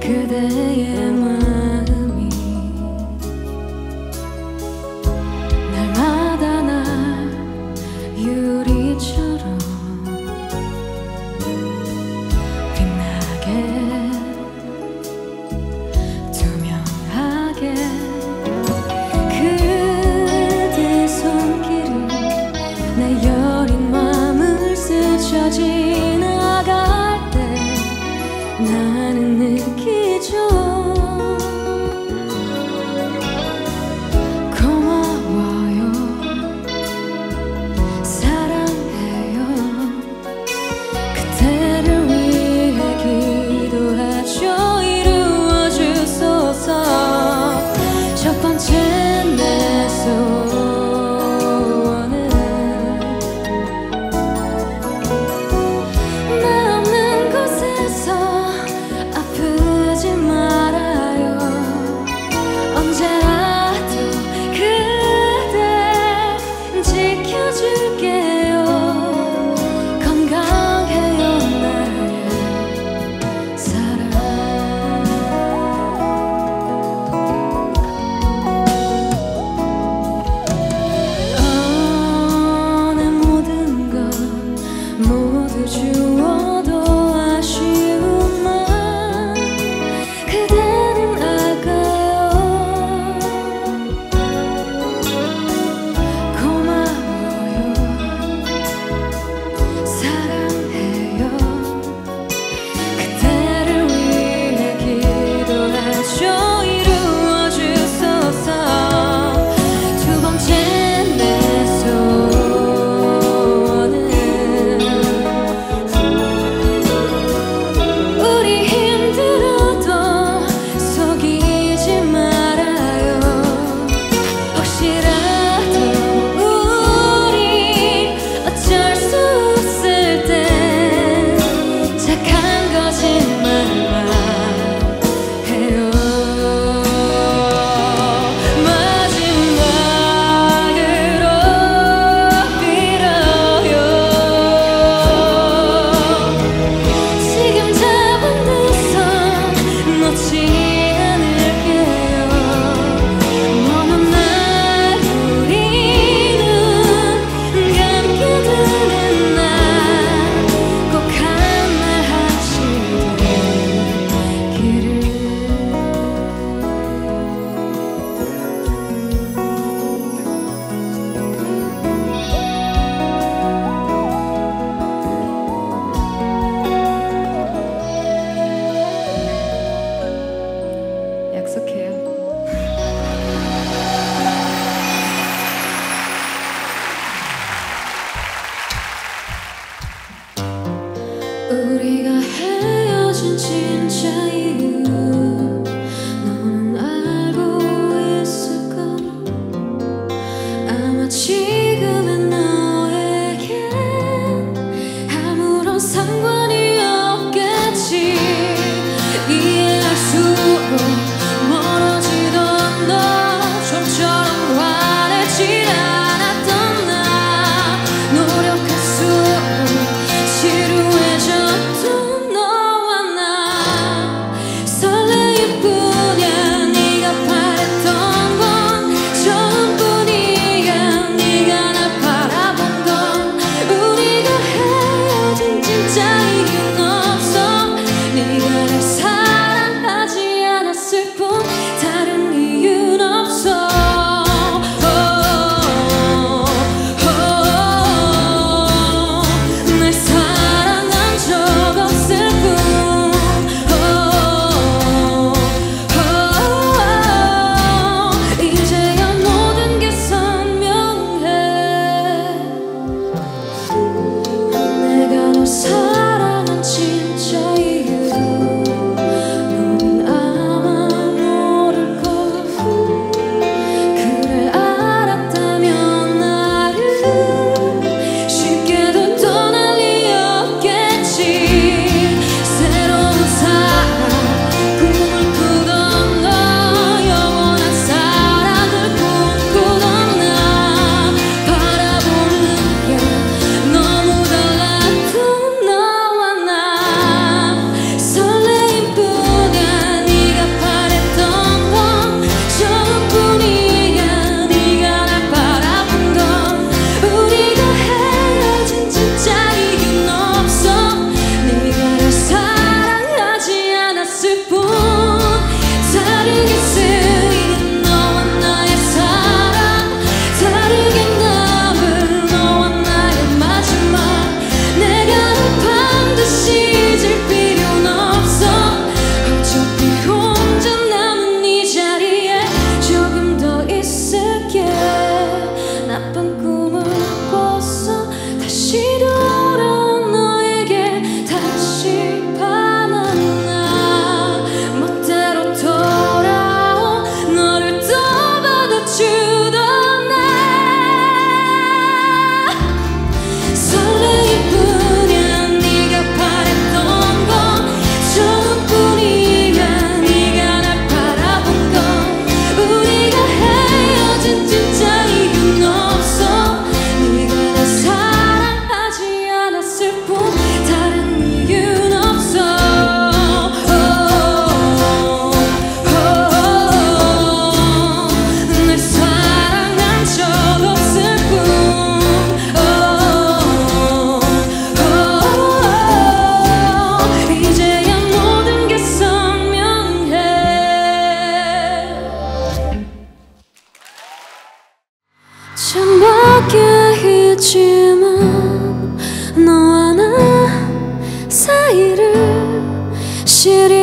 그대의 마음이 날마다 날 유리처럼 빛나게 투명하게 그대 손길이 내 여린 마음을 스쳐 지나갈 때 나는 느끼 고마워요, 사랑해요. 그대를 위해 기도하죠. 이루어주소서. 첫 번째 내 소원은 나 없는 곳에서 아프지 말아요.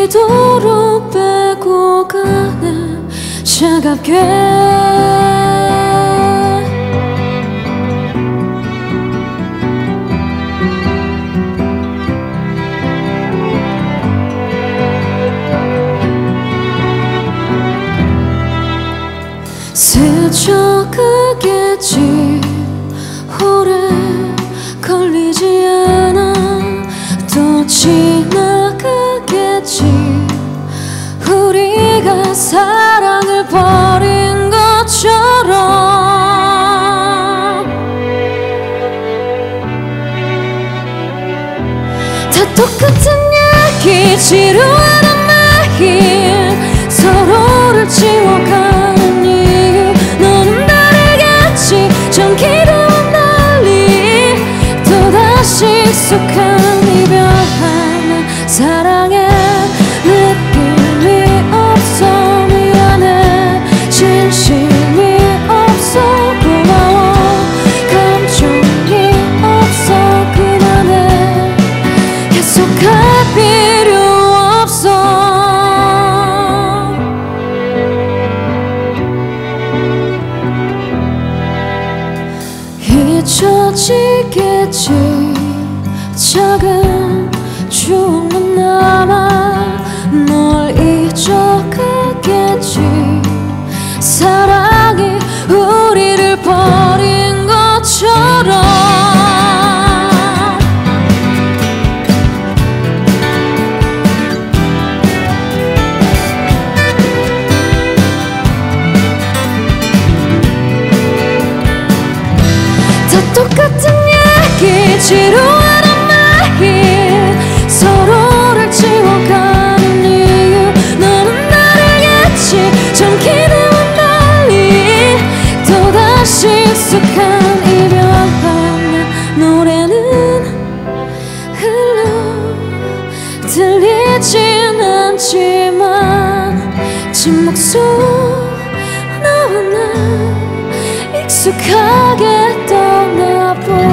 비도록 빼고 가네 차갑게. 스쳐 가겠지, 오래 걸리지 않아. 또 지나가겠지, 우리가 사랑을 버린 것처럼. 다 똑같은 얘기, 지루한 한마디, 서로를 지워가. 익숙한 이별 하나 사랑해 느낌이 없어. 미안해 진심이 없어. 고마워 감정이 없어. 그만해 계속할 필요 없어. 잊혀지겠지, 작은 추억만 남아. 널 잊어가겠지, 사랑이 우리를 버린 것처럼. 다 똑같은 얘기, 지루한 서로를 지워가는 이유. 너는 나라겠지, 전기대와 달리. 또다시 익숙한 이별 하나 노래는 흘러 들리진 않지만 침묵 속 너와 나 익숙하게 떠나보네.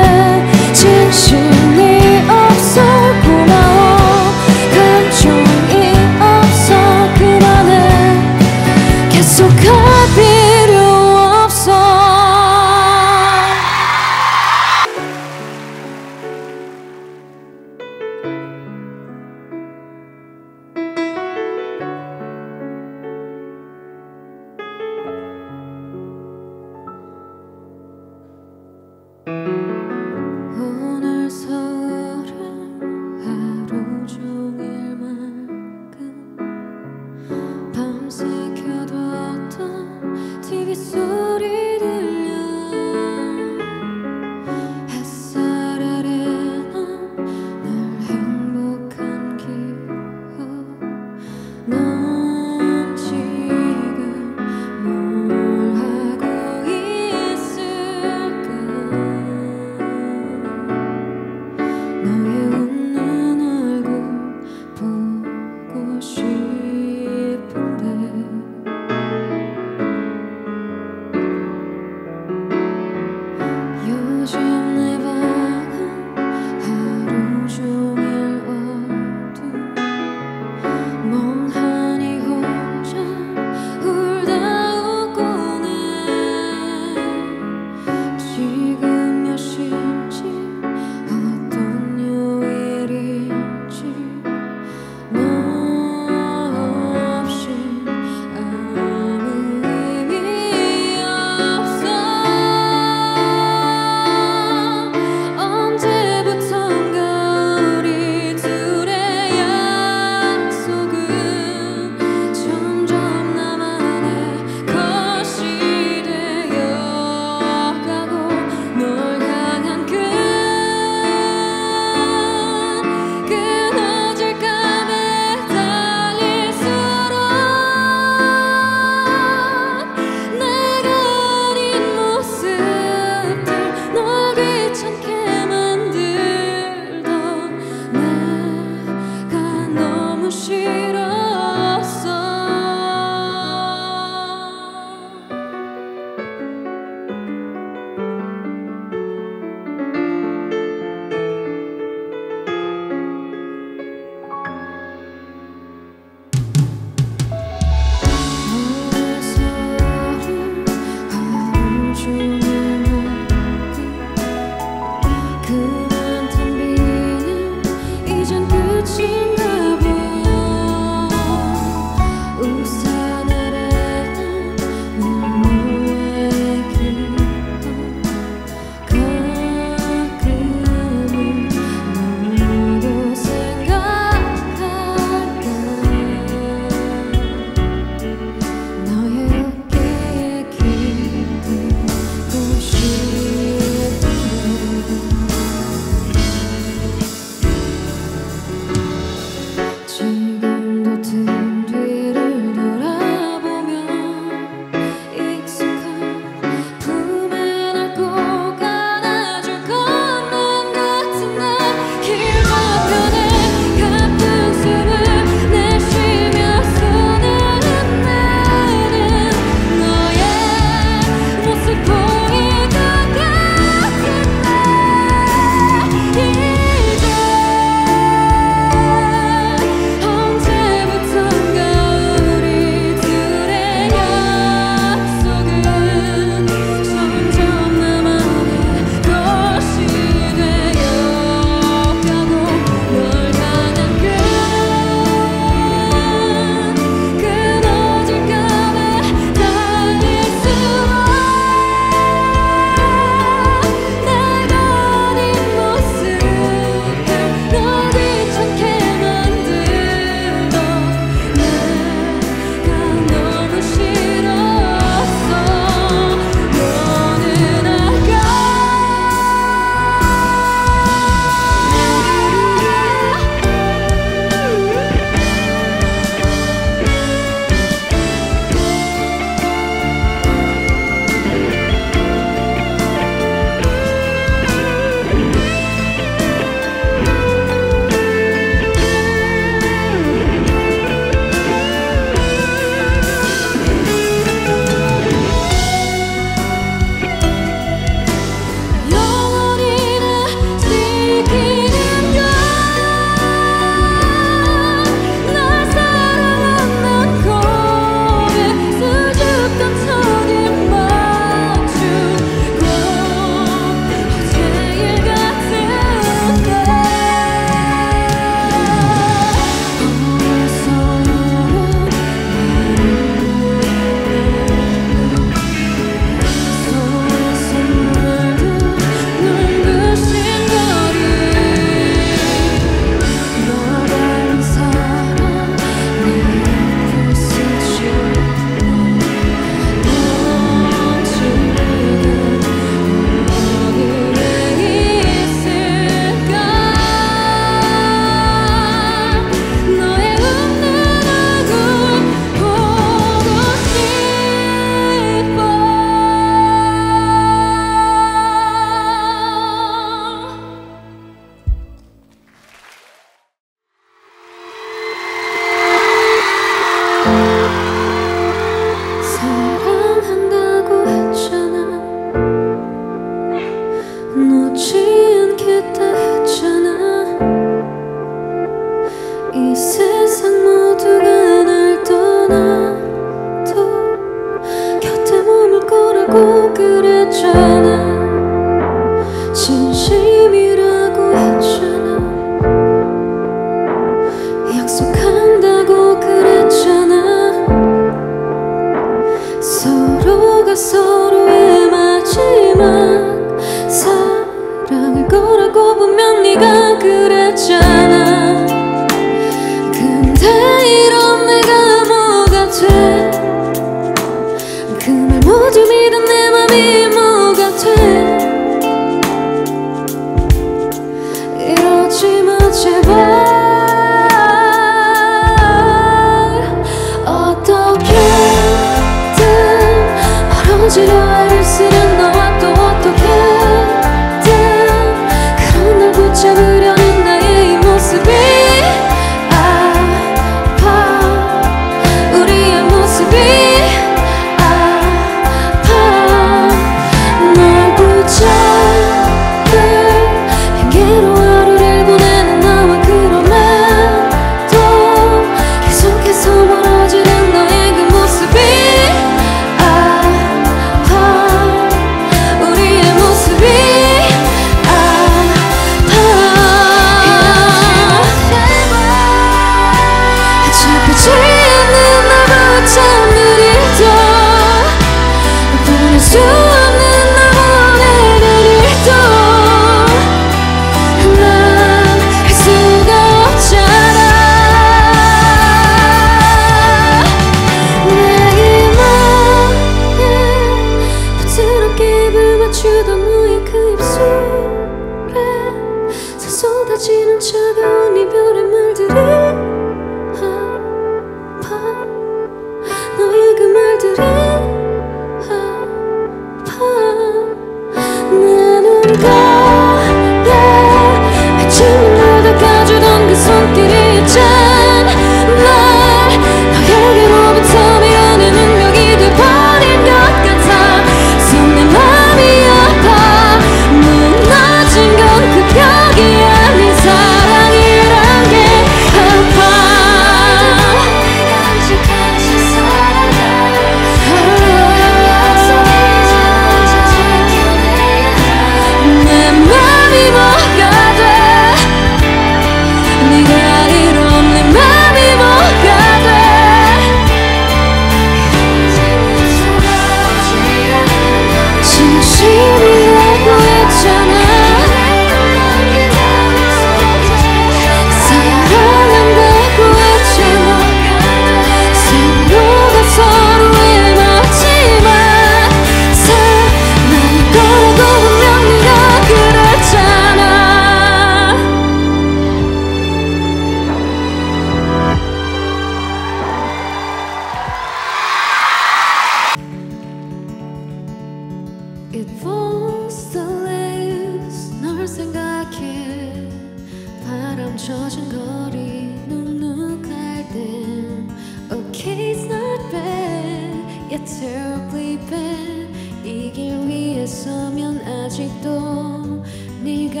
젖은 거리 눅눅할 땐 Okay, it's not bad, yet terribly bad. 이 길 위에 서면 아직도 네가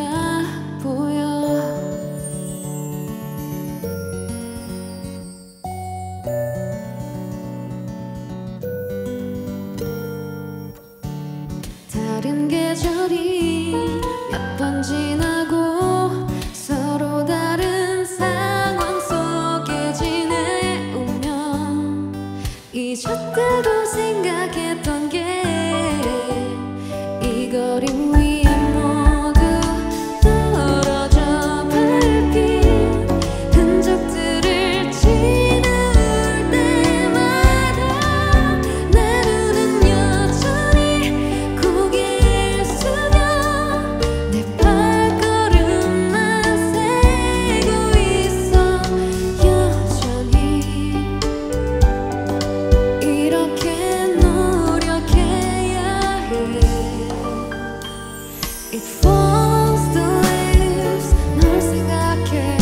보여. 다른 계절이 몇 번 지나고 서로 다른 상황 속에 지내오면 잊었다고 생각했던 게 이 거리 위에 모두 떨어져. 불빛 흔적들을 지날 때마다 내 눈은 여전히 고개를 숙여 내 발걸음만 세고 있어. 여전히 이렇게 노력해야 해. It falls the leaves. 널 생각해.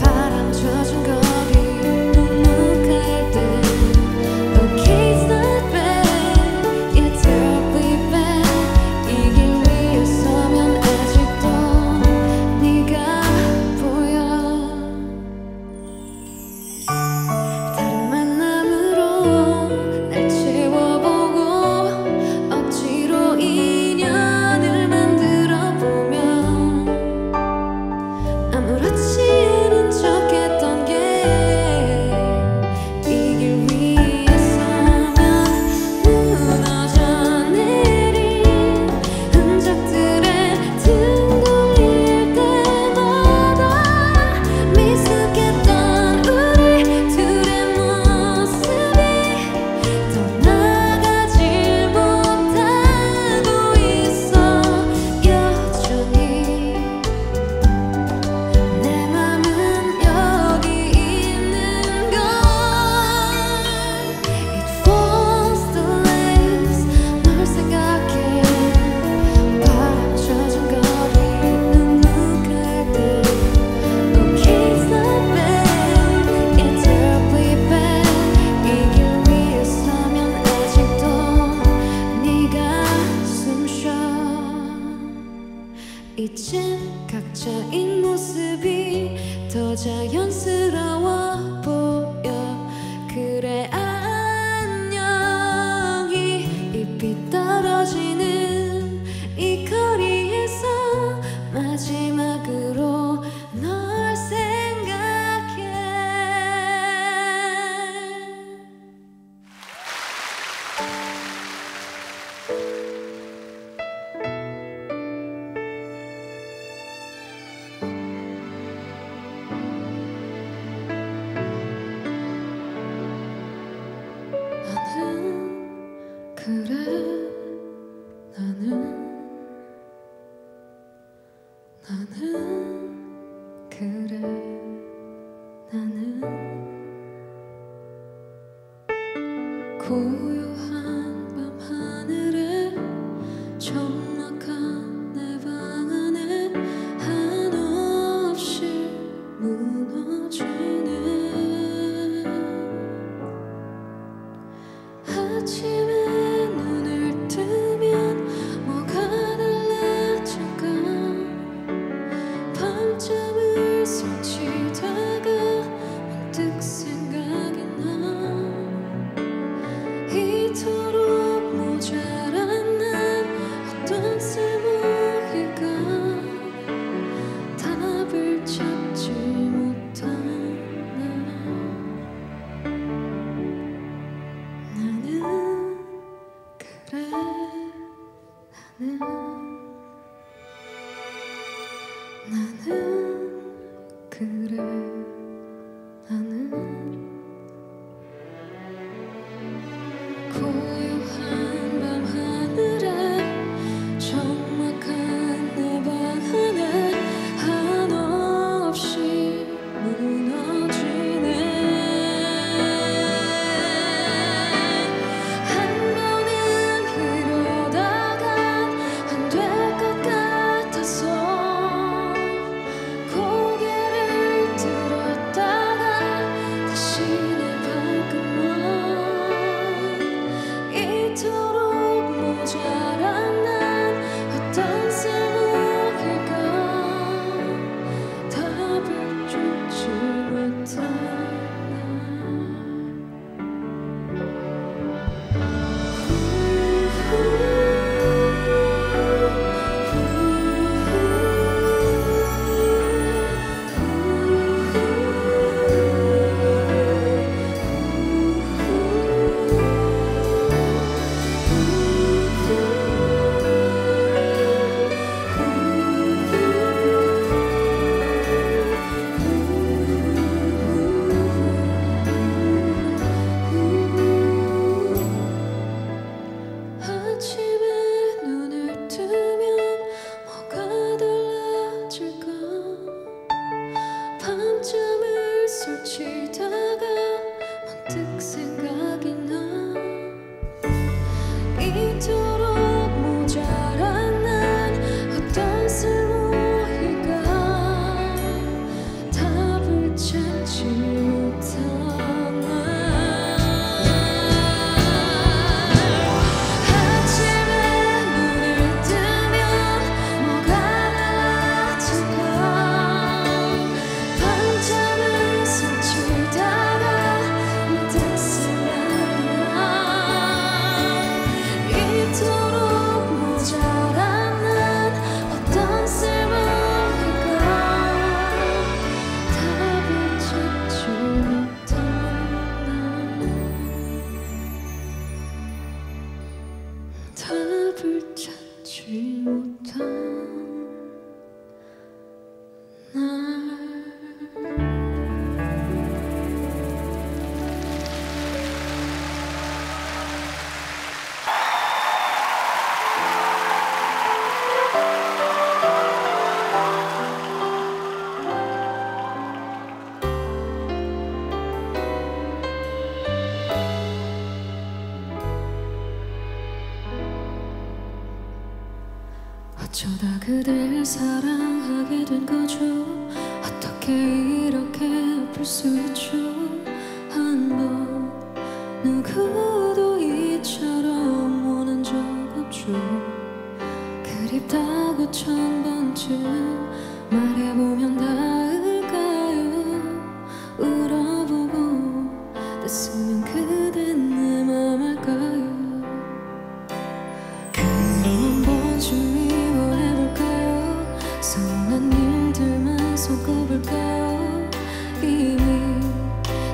바람 젖은 거리 눅눅할 땐 Okay, it's not bad. It's terribly bad. 이 길 위에 서면 아직도 네가 보여. 다른 만남으로 날 채워보고 억지로 인연을 만들어보면 아무렇지 않은 척했던 게 이 길 위에 서면 무너져 내린 흔적들에 등 돌릴 때마다 미숙했던 우리 둘의 모습이 떠나가질 못하고 있어. 여전히 내 맘은 여기 있는 걸. It falls the leaves. 널 생각해. 바람 젖은 거리 눅눅할 때 Okay, it's not bad. It's terribly bad. 이 길 위에 서면 아직도 네가 숨쉬어. 이젠 각자인 모습이 더 자연스러워 보여. 그래 안녕. 이 잎이 떨어지는 이 거리에서 마지막으로 널 생각해. 나는 그래 나는 나는 그래 나는 고요한 밤 하늘에 적막한 내 방 안에 한없이 무너지네. 아침에 눈을 뜨면 뭐가 달라질까. 밤잠을 설치다가 문득 생각이 나. 이토록 모자란 난 어떤 쓸모일까. 답을 찾지 못한 나. 나는 그래 나는 나는 그래 나는 고요한 밤 하늘에 적막한 내 방 안에 한없이 무너지네. 한 번은 이러다간 안 될 것 같아서 고개를 어쩌다 그댈 사랑하게 된 거죠? 어떻게 이렇게 아플 수 있죠? 한번 누구도 이처럼 오는 적 없죠. 그립다고 천 번쯤 말해보면 닿을까요? 울어보고 뗐으면 그댄 내 맘 알까요? 그럼 한 번쯤 미워해볼까요? 서운한 일들만 섞어볼까요? 이미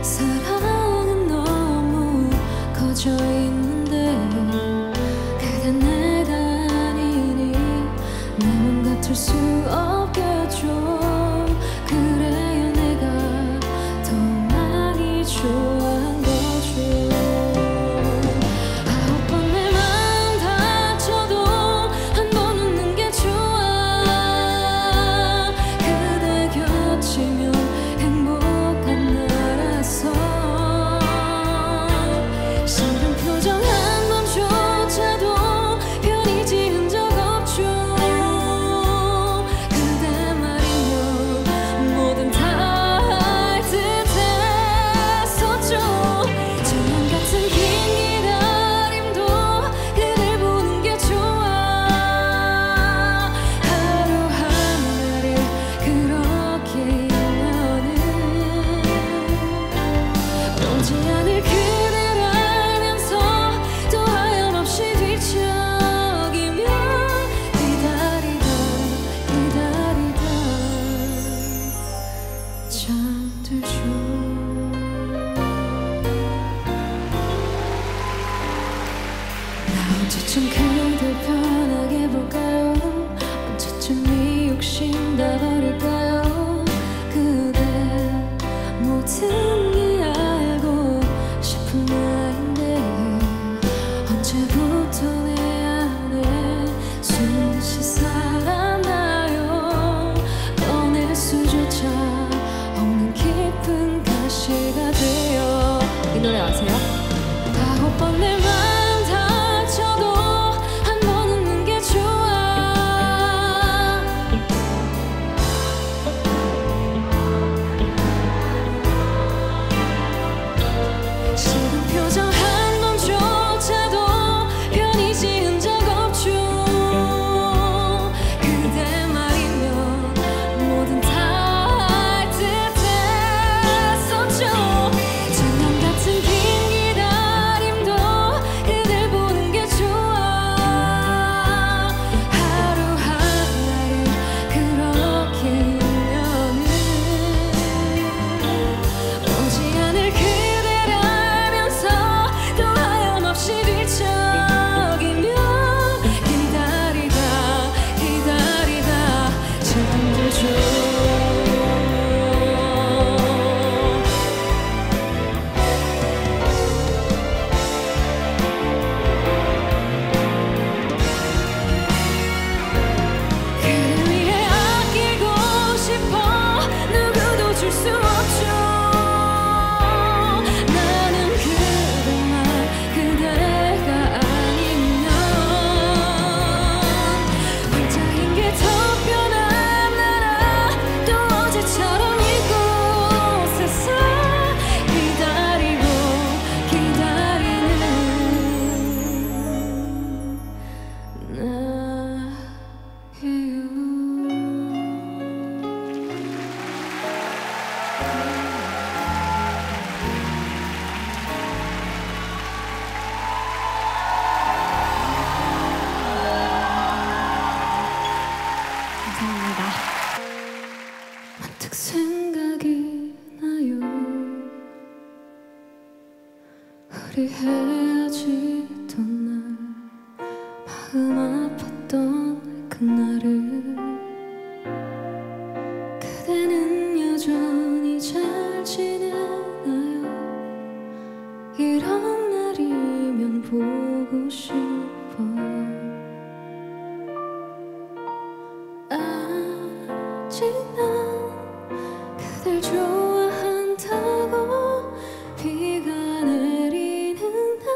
사랑은 너무 커져있는데 그댄 내가 아니니 내 맘 같을 수 없겠죠. 그래야 내가 더 많이 좋아한 거죠. 아홉 번 내 맘 다쳐도 한 번 웃는 게 좋아. 그대 곁이면 행복한 나라서 싫은 표정 한 번조차도 편히 지은 적 없죠. 그대 말이면 뭐든 다 할 듯했었죠. 저랑 같은 긴 기다림도 그댈 보는 게 좋아. 하루하루를 그렇게 일면은 멀지 않을 그댈 알면서 또 하염없이 뒤척이면 기다리다 기다리다 잠들죠. 나 언제쯤 그댈 편하게 볼까요? 언제쯤 이 욕심 다 버릴까요? 그대 모든 게 알고 싶은 나인데 언제부터 내 안에 숨듯이 살아나요? 꺼낼 수조차 없는 깊은 가시가 돼요. 이 노래 아세요? 아홉 번 내 맘 다쳐도 한 번 웃는 게 좋아. 싫은 표정 한 번조차도 편히 지은 적 없죠. 그대 말이면 뭐든 다 할 듯했었죠. 저랑 같은 긴 기다림도 그댈 보는 게 좋아. 하루하루를 그렇게 일면은 오지 않을 그댈 알면서 또 하염없이 뒤척이면 기다리다 기다리다 잠들죠. 그댈 위해 아끼고 싶어 누구도 줄 수 없죠. 나는 그대만 그대가 아니면 혼자인 게 더 편한 나라 또 어제처럼 이곳에서 기다리고 기다리는 나예요. 감사합니다. 문득 생각이 나요. 우리 헤어지던 날 마음 아팠던 그날을 그대는 여전히 잘 지내나요? 이런 날이면 보고 싶어요. 아직 난 그댈 좋아한다고 비가 내리는 날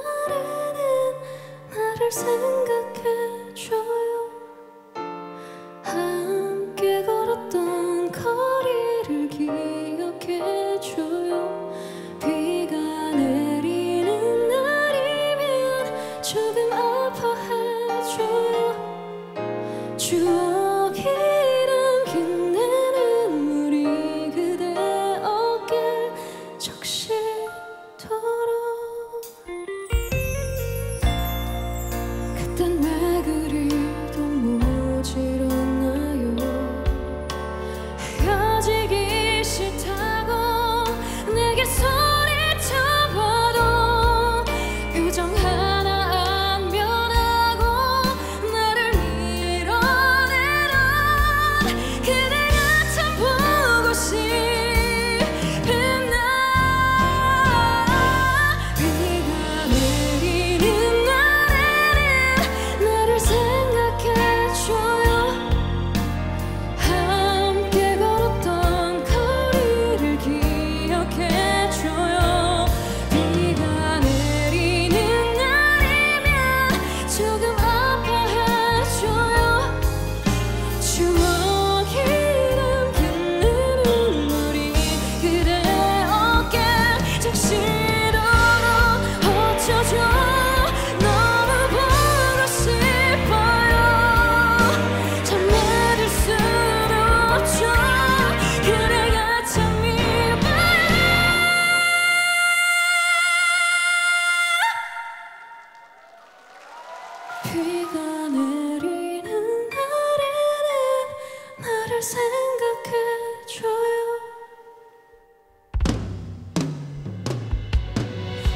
날 생각해줘요.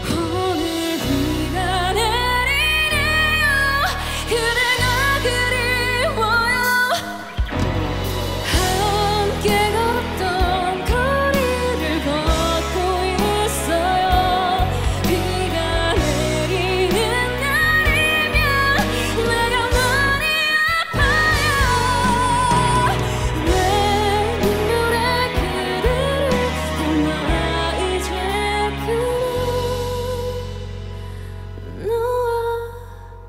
오늘 비가 내리네요. 그래 나 그리워요. 함께 걷던 거리를 걷고 있어요. 비가 내리는 날이면 내가 많이 아파요. 내 눈물에 그대를 담아 이제 그를 놓아주길.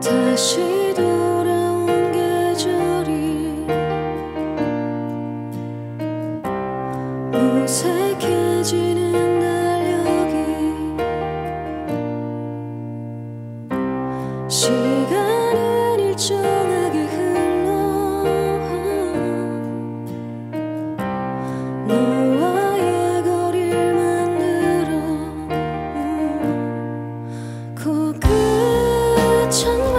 다시 돌아온 계절이 무색해지는 날력이 시간은 일정하게 흘러 너와의 거리를 만들어 코끝 찬바람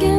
긴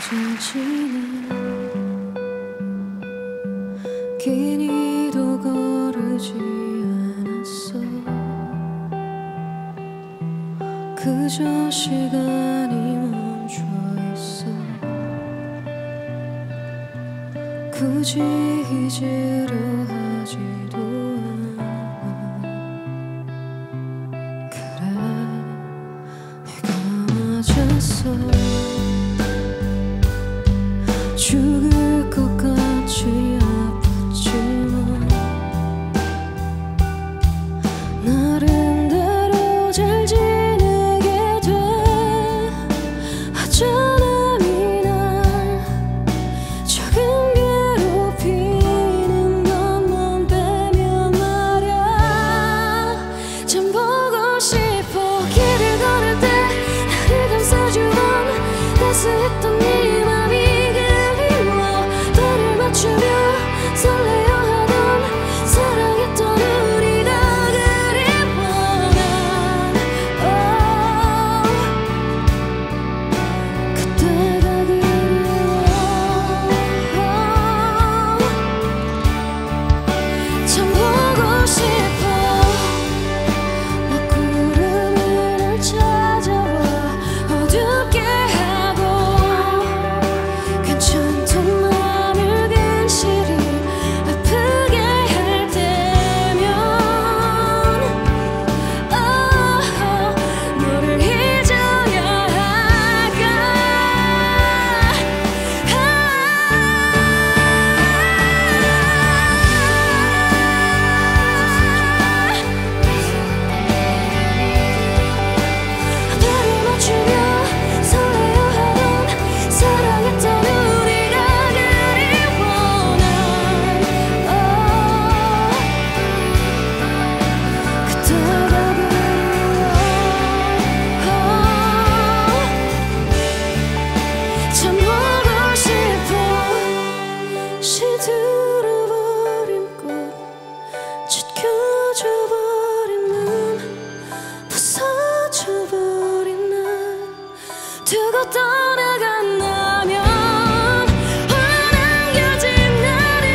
가슴치는 길이도 거르지 않았어. 그저 시간이 멈춰있어. 굳이 잊으려 하지도 않아. 그래, 내가 맞았어. 죽을 것 같이 아팠지만 나름대로 잘 지내게 돼. 어쩌남이 날 조금 괴롭히는 것만 빼면 말야. 참 보고 싶어. 길을 걸을 때 나를 감싸주던 따스했던 네 맘 설레어하던 사랑했던 우리가 그리워. 난 oh, 그때가 그리워. 참 보고 싶어. 내 구름이 날 찾아와 어둡게 하고 괜찮던 시들어버린 꽃 찢겨져버린 눈 부서져버린 날 두고 떠나간다면 남겨진 나는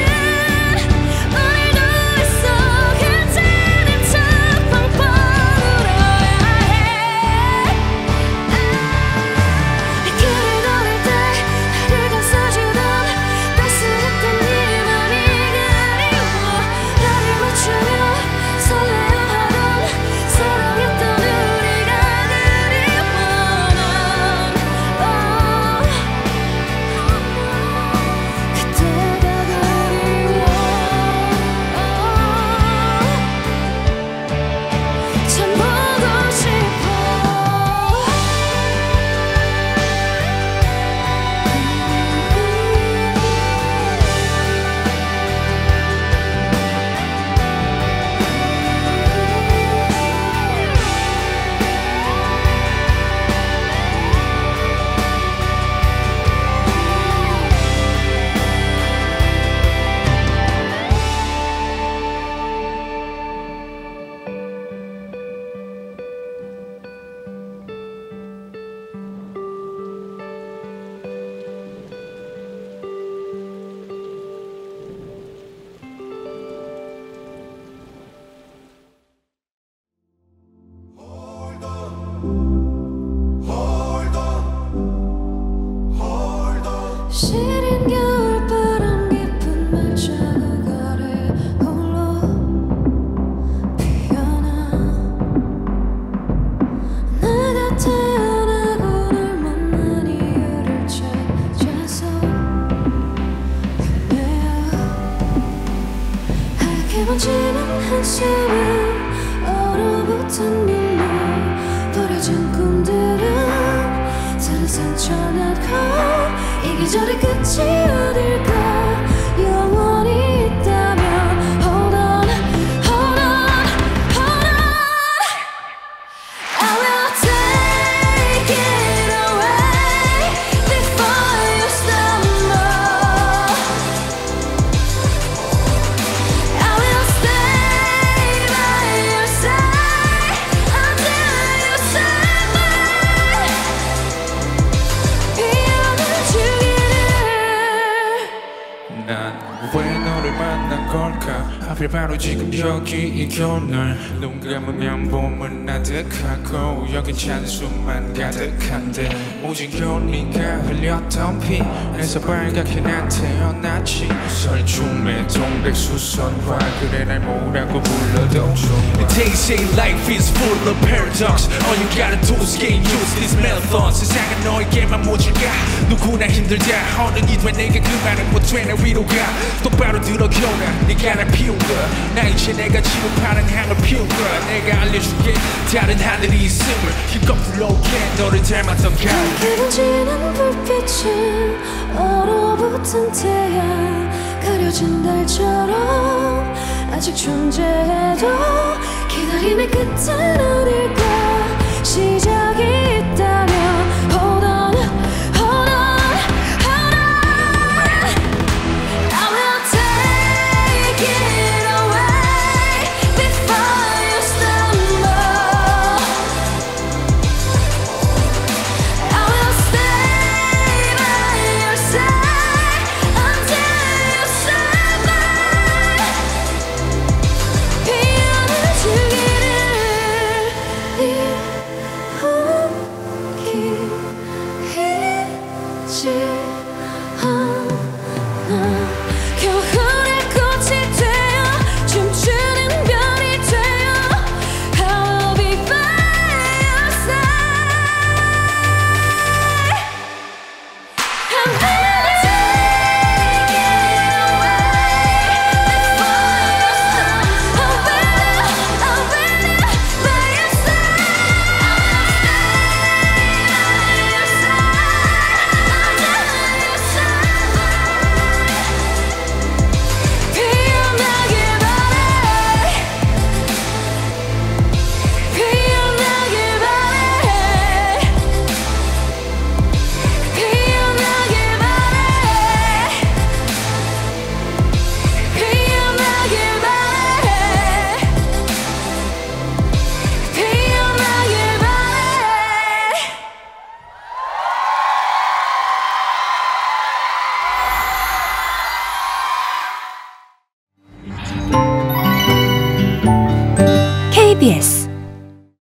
오늘도 있어. 괜찮은 척 펑펑 울어야 해. 이 길을 걸을 때 나를 감싸주던 따스했던 네 시린 겨울바람 깊은 날 차고 가래. 홀로 피어나 내가 태어나고 널 만난 이유를 찾아서 헤매어 알게만 지는 한숨에 얼어붙은 눈물 버려진 꿈들은 다른 상처 낳고 이 계절의 끝이 어딜까. 영원히 있다면 Hold on, hold on, hold on. I will take it away before you stumble. I will stay by your side until you stumble. 이어나지 하필 바로 지금 여기 이 겨울날 눈 감으면 봄은 아득하고 여긴 잔수만 가득한데 오직 요니가 흘렸던 피에서 빨갛게 난 태어났지. 설춤에 동백수선화 그래 날 뭐라고 불러도 좋아. Tasting life is full of paradox. All you gotta do is get used these marathon. 세상은 너에게만 모질까 누구나 힘들다. 어른이 돼 내게 그 말은 못돼 내 위로가 똑바로 들어겨라 네가 날 피운 거야. 나 이제 내가 지금 파란 향을 피운 거야. 내가 알려줄게 다른 하늘이 있음을 힘껏 불러올게 너를 닮았던 가 가려지는 불빛이 얼어붙은 태양 가려진 달처럼 아직 존재해도 기다림의 끝은 아닐까. 시작이 있다면 Hold on, hold on, hold on. I will take it away before you stumble. I will stay by your side until you survive. 피어나 주기를 네 온기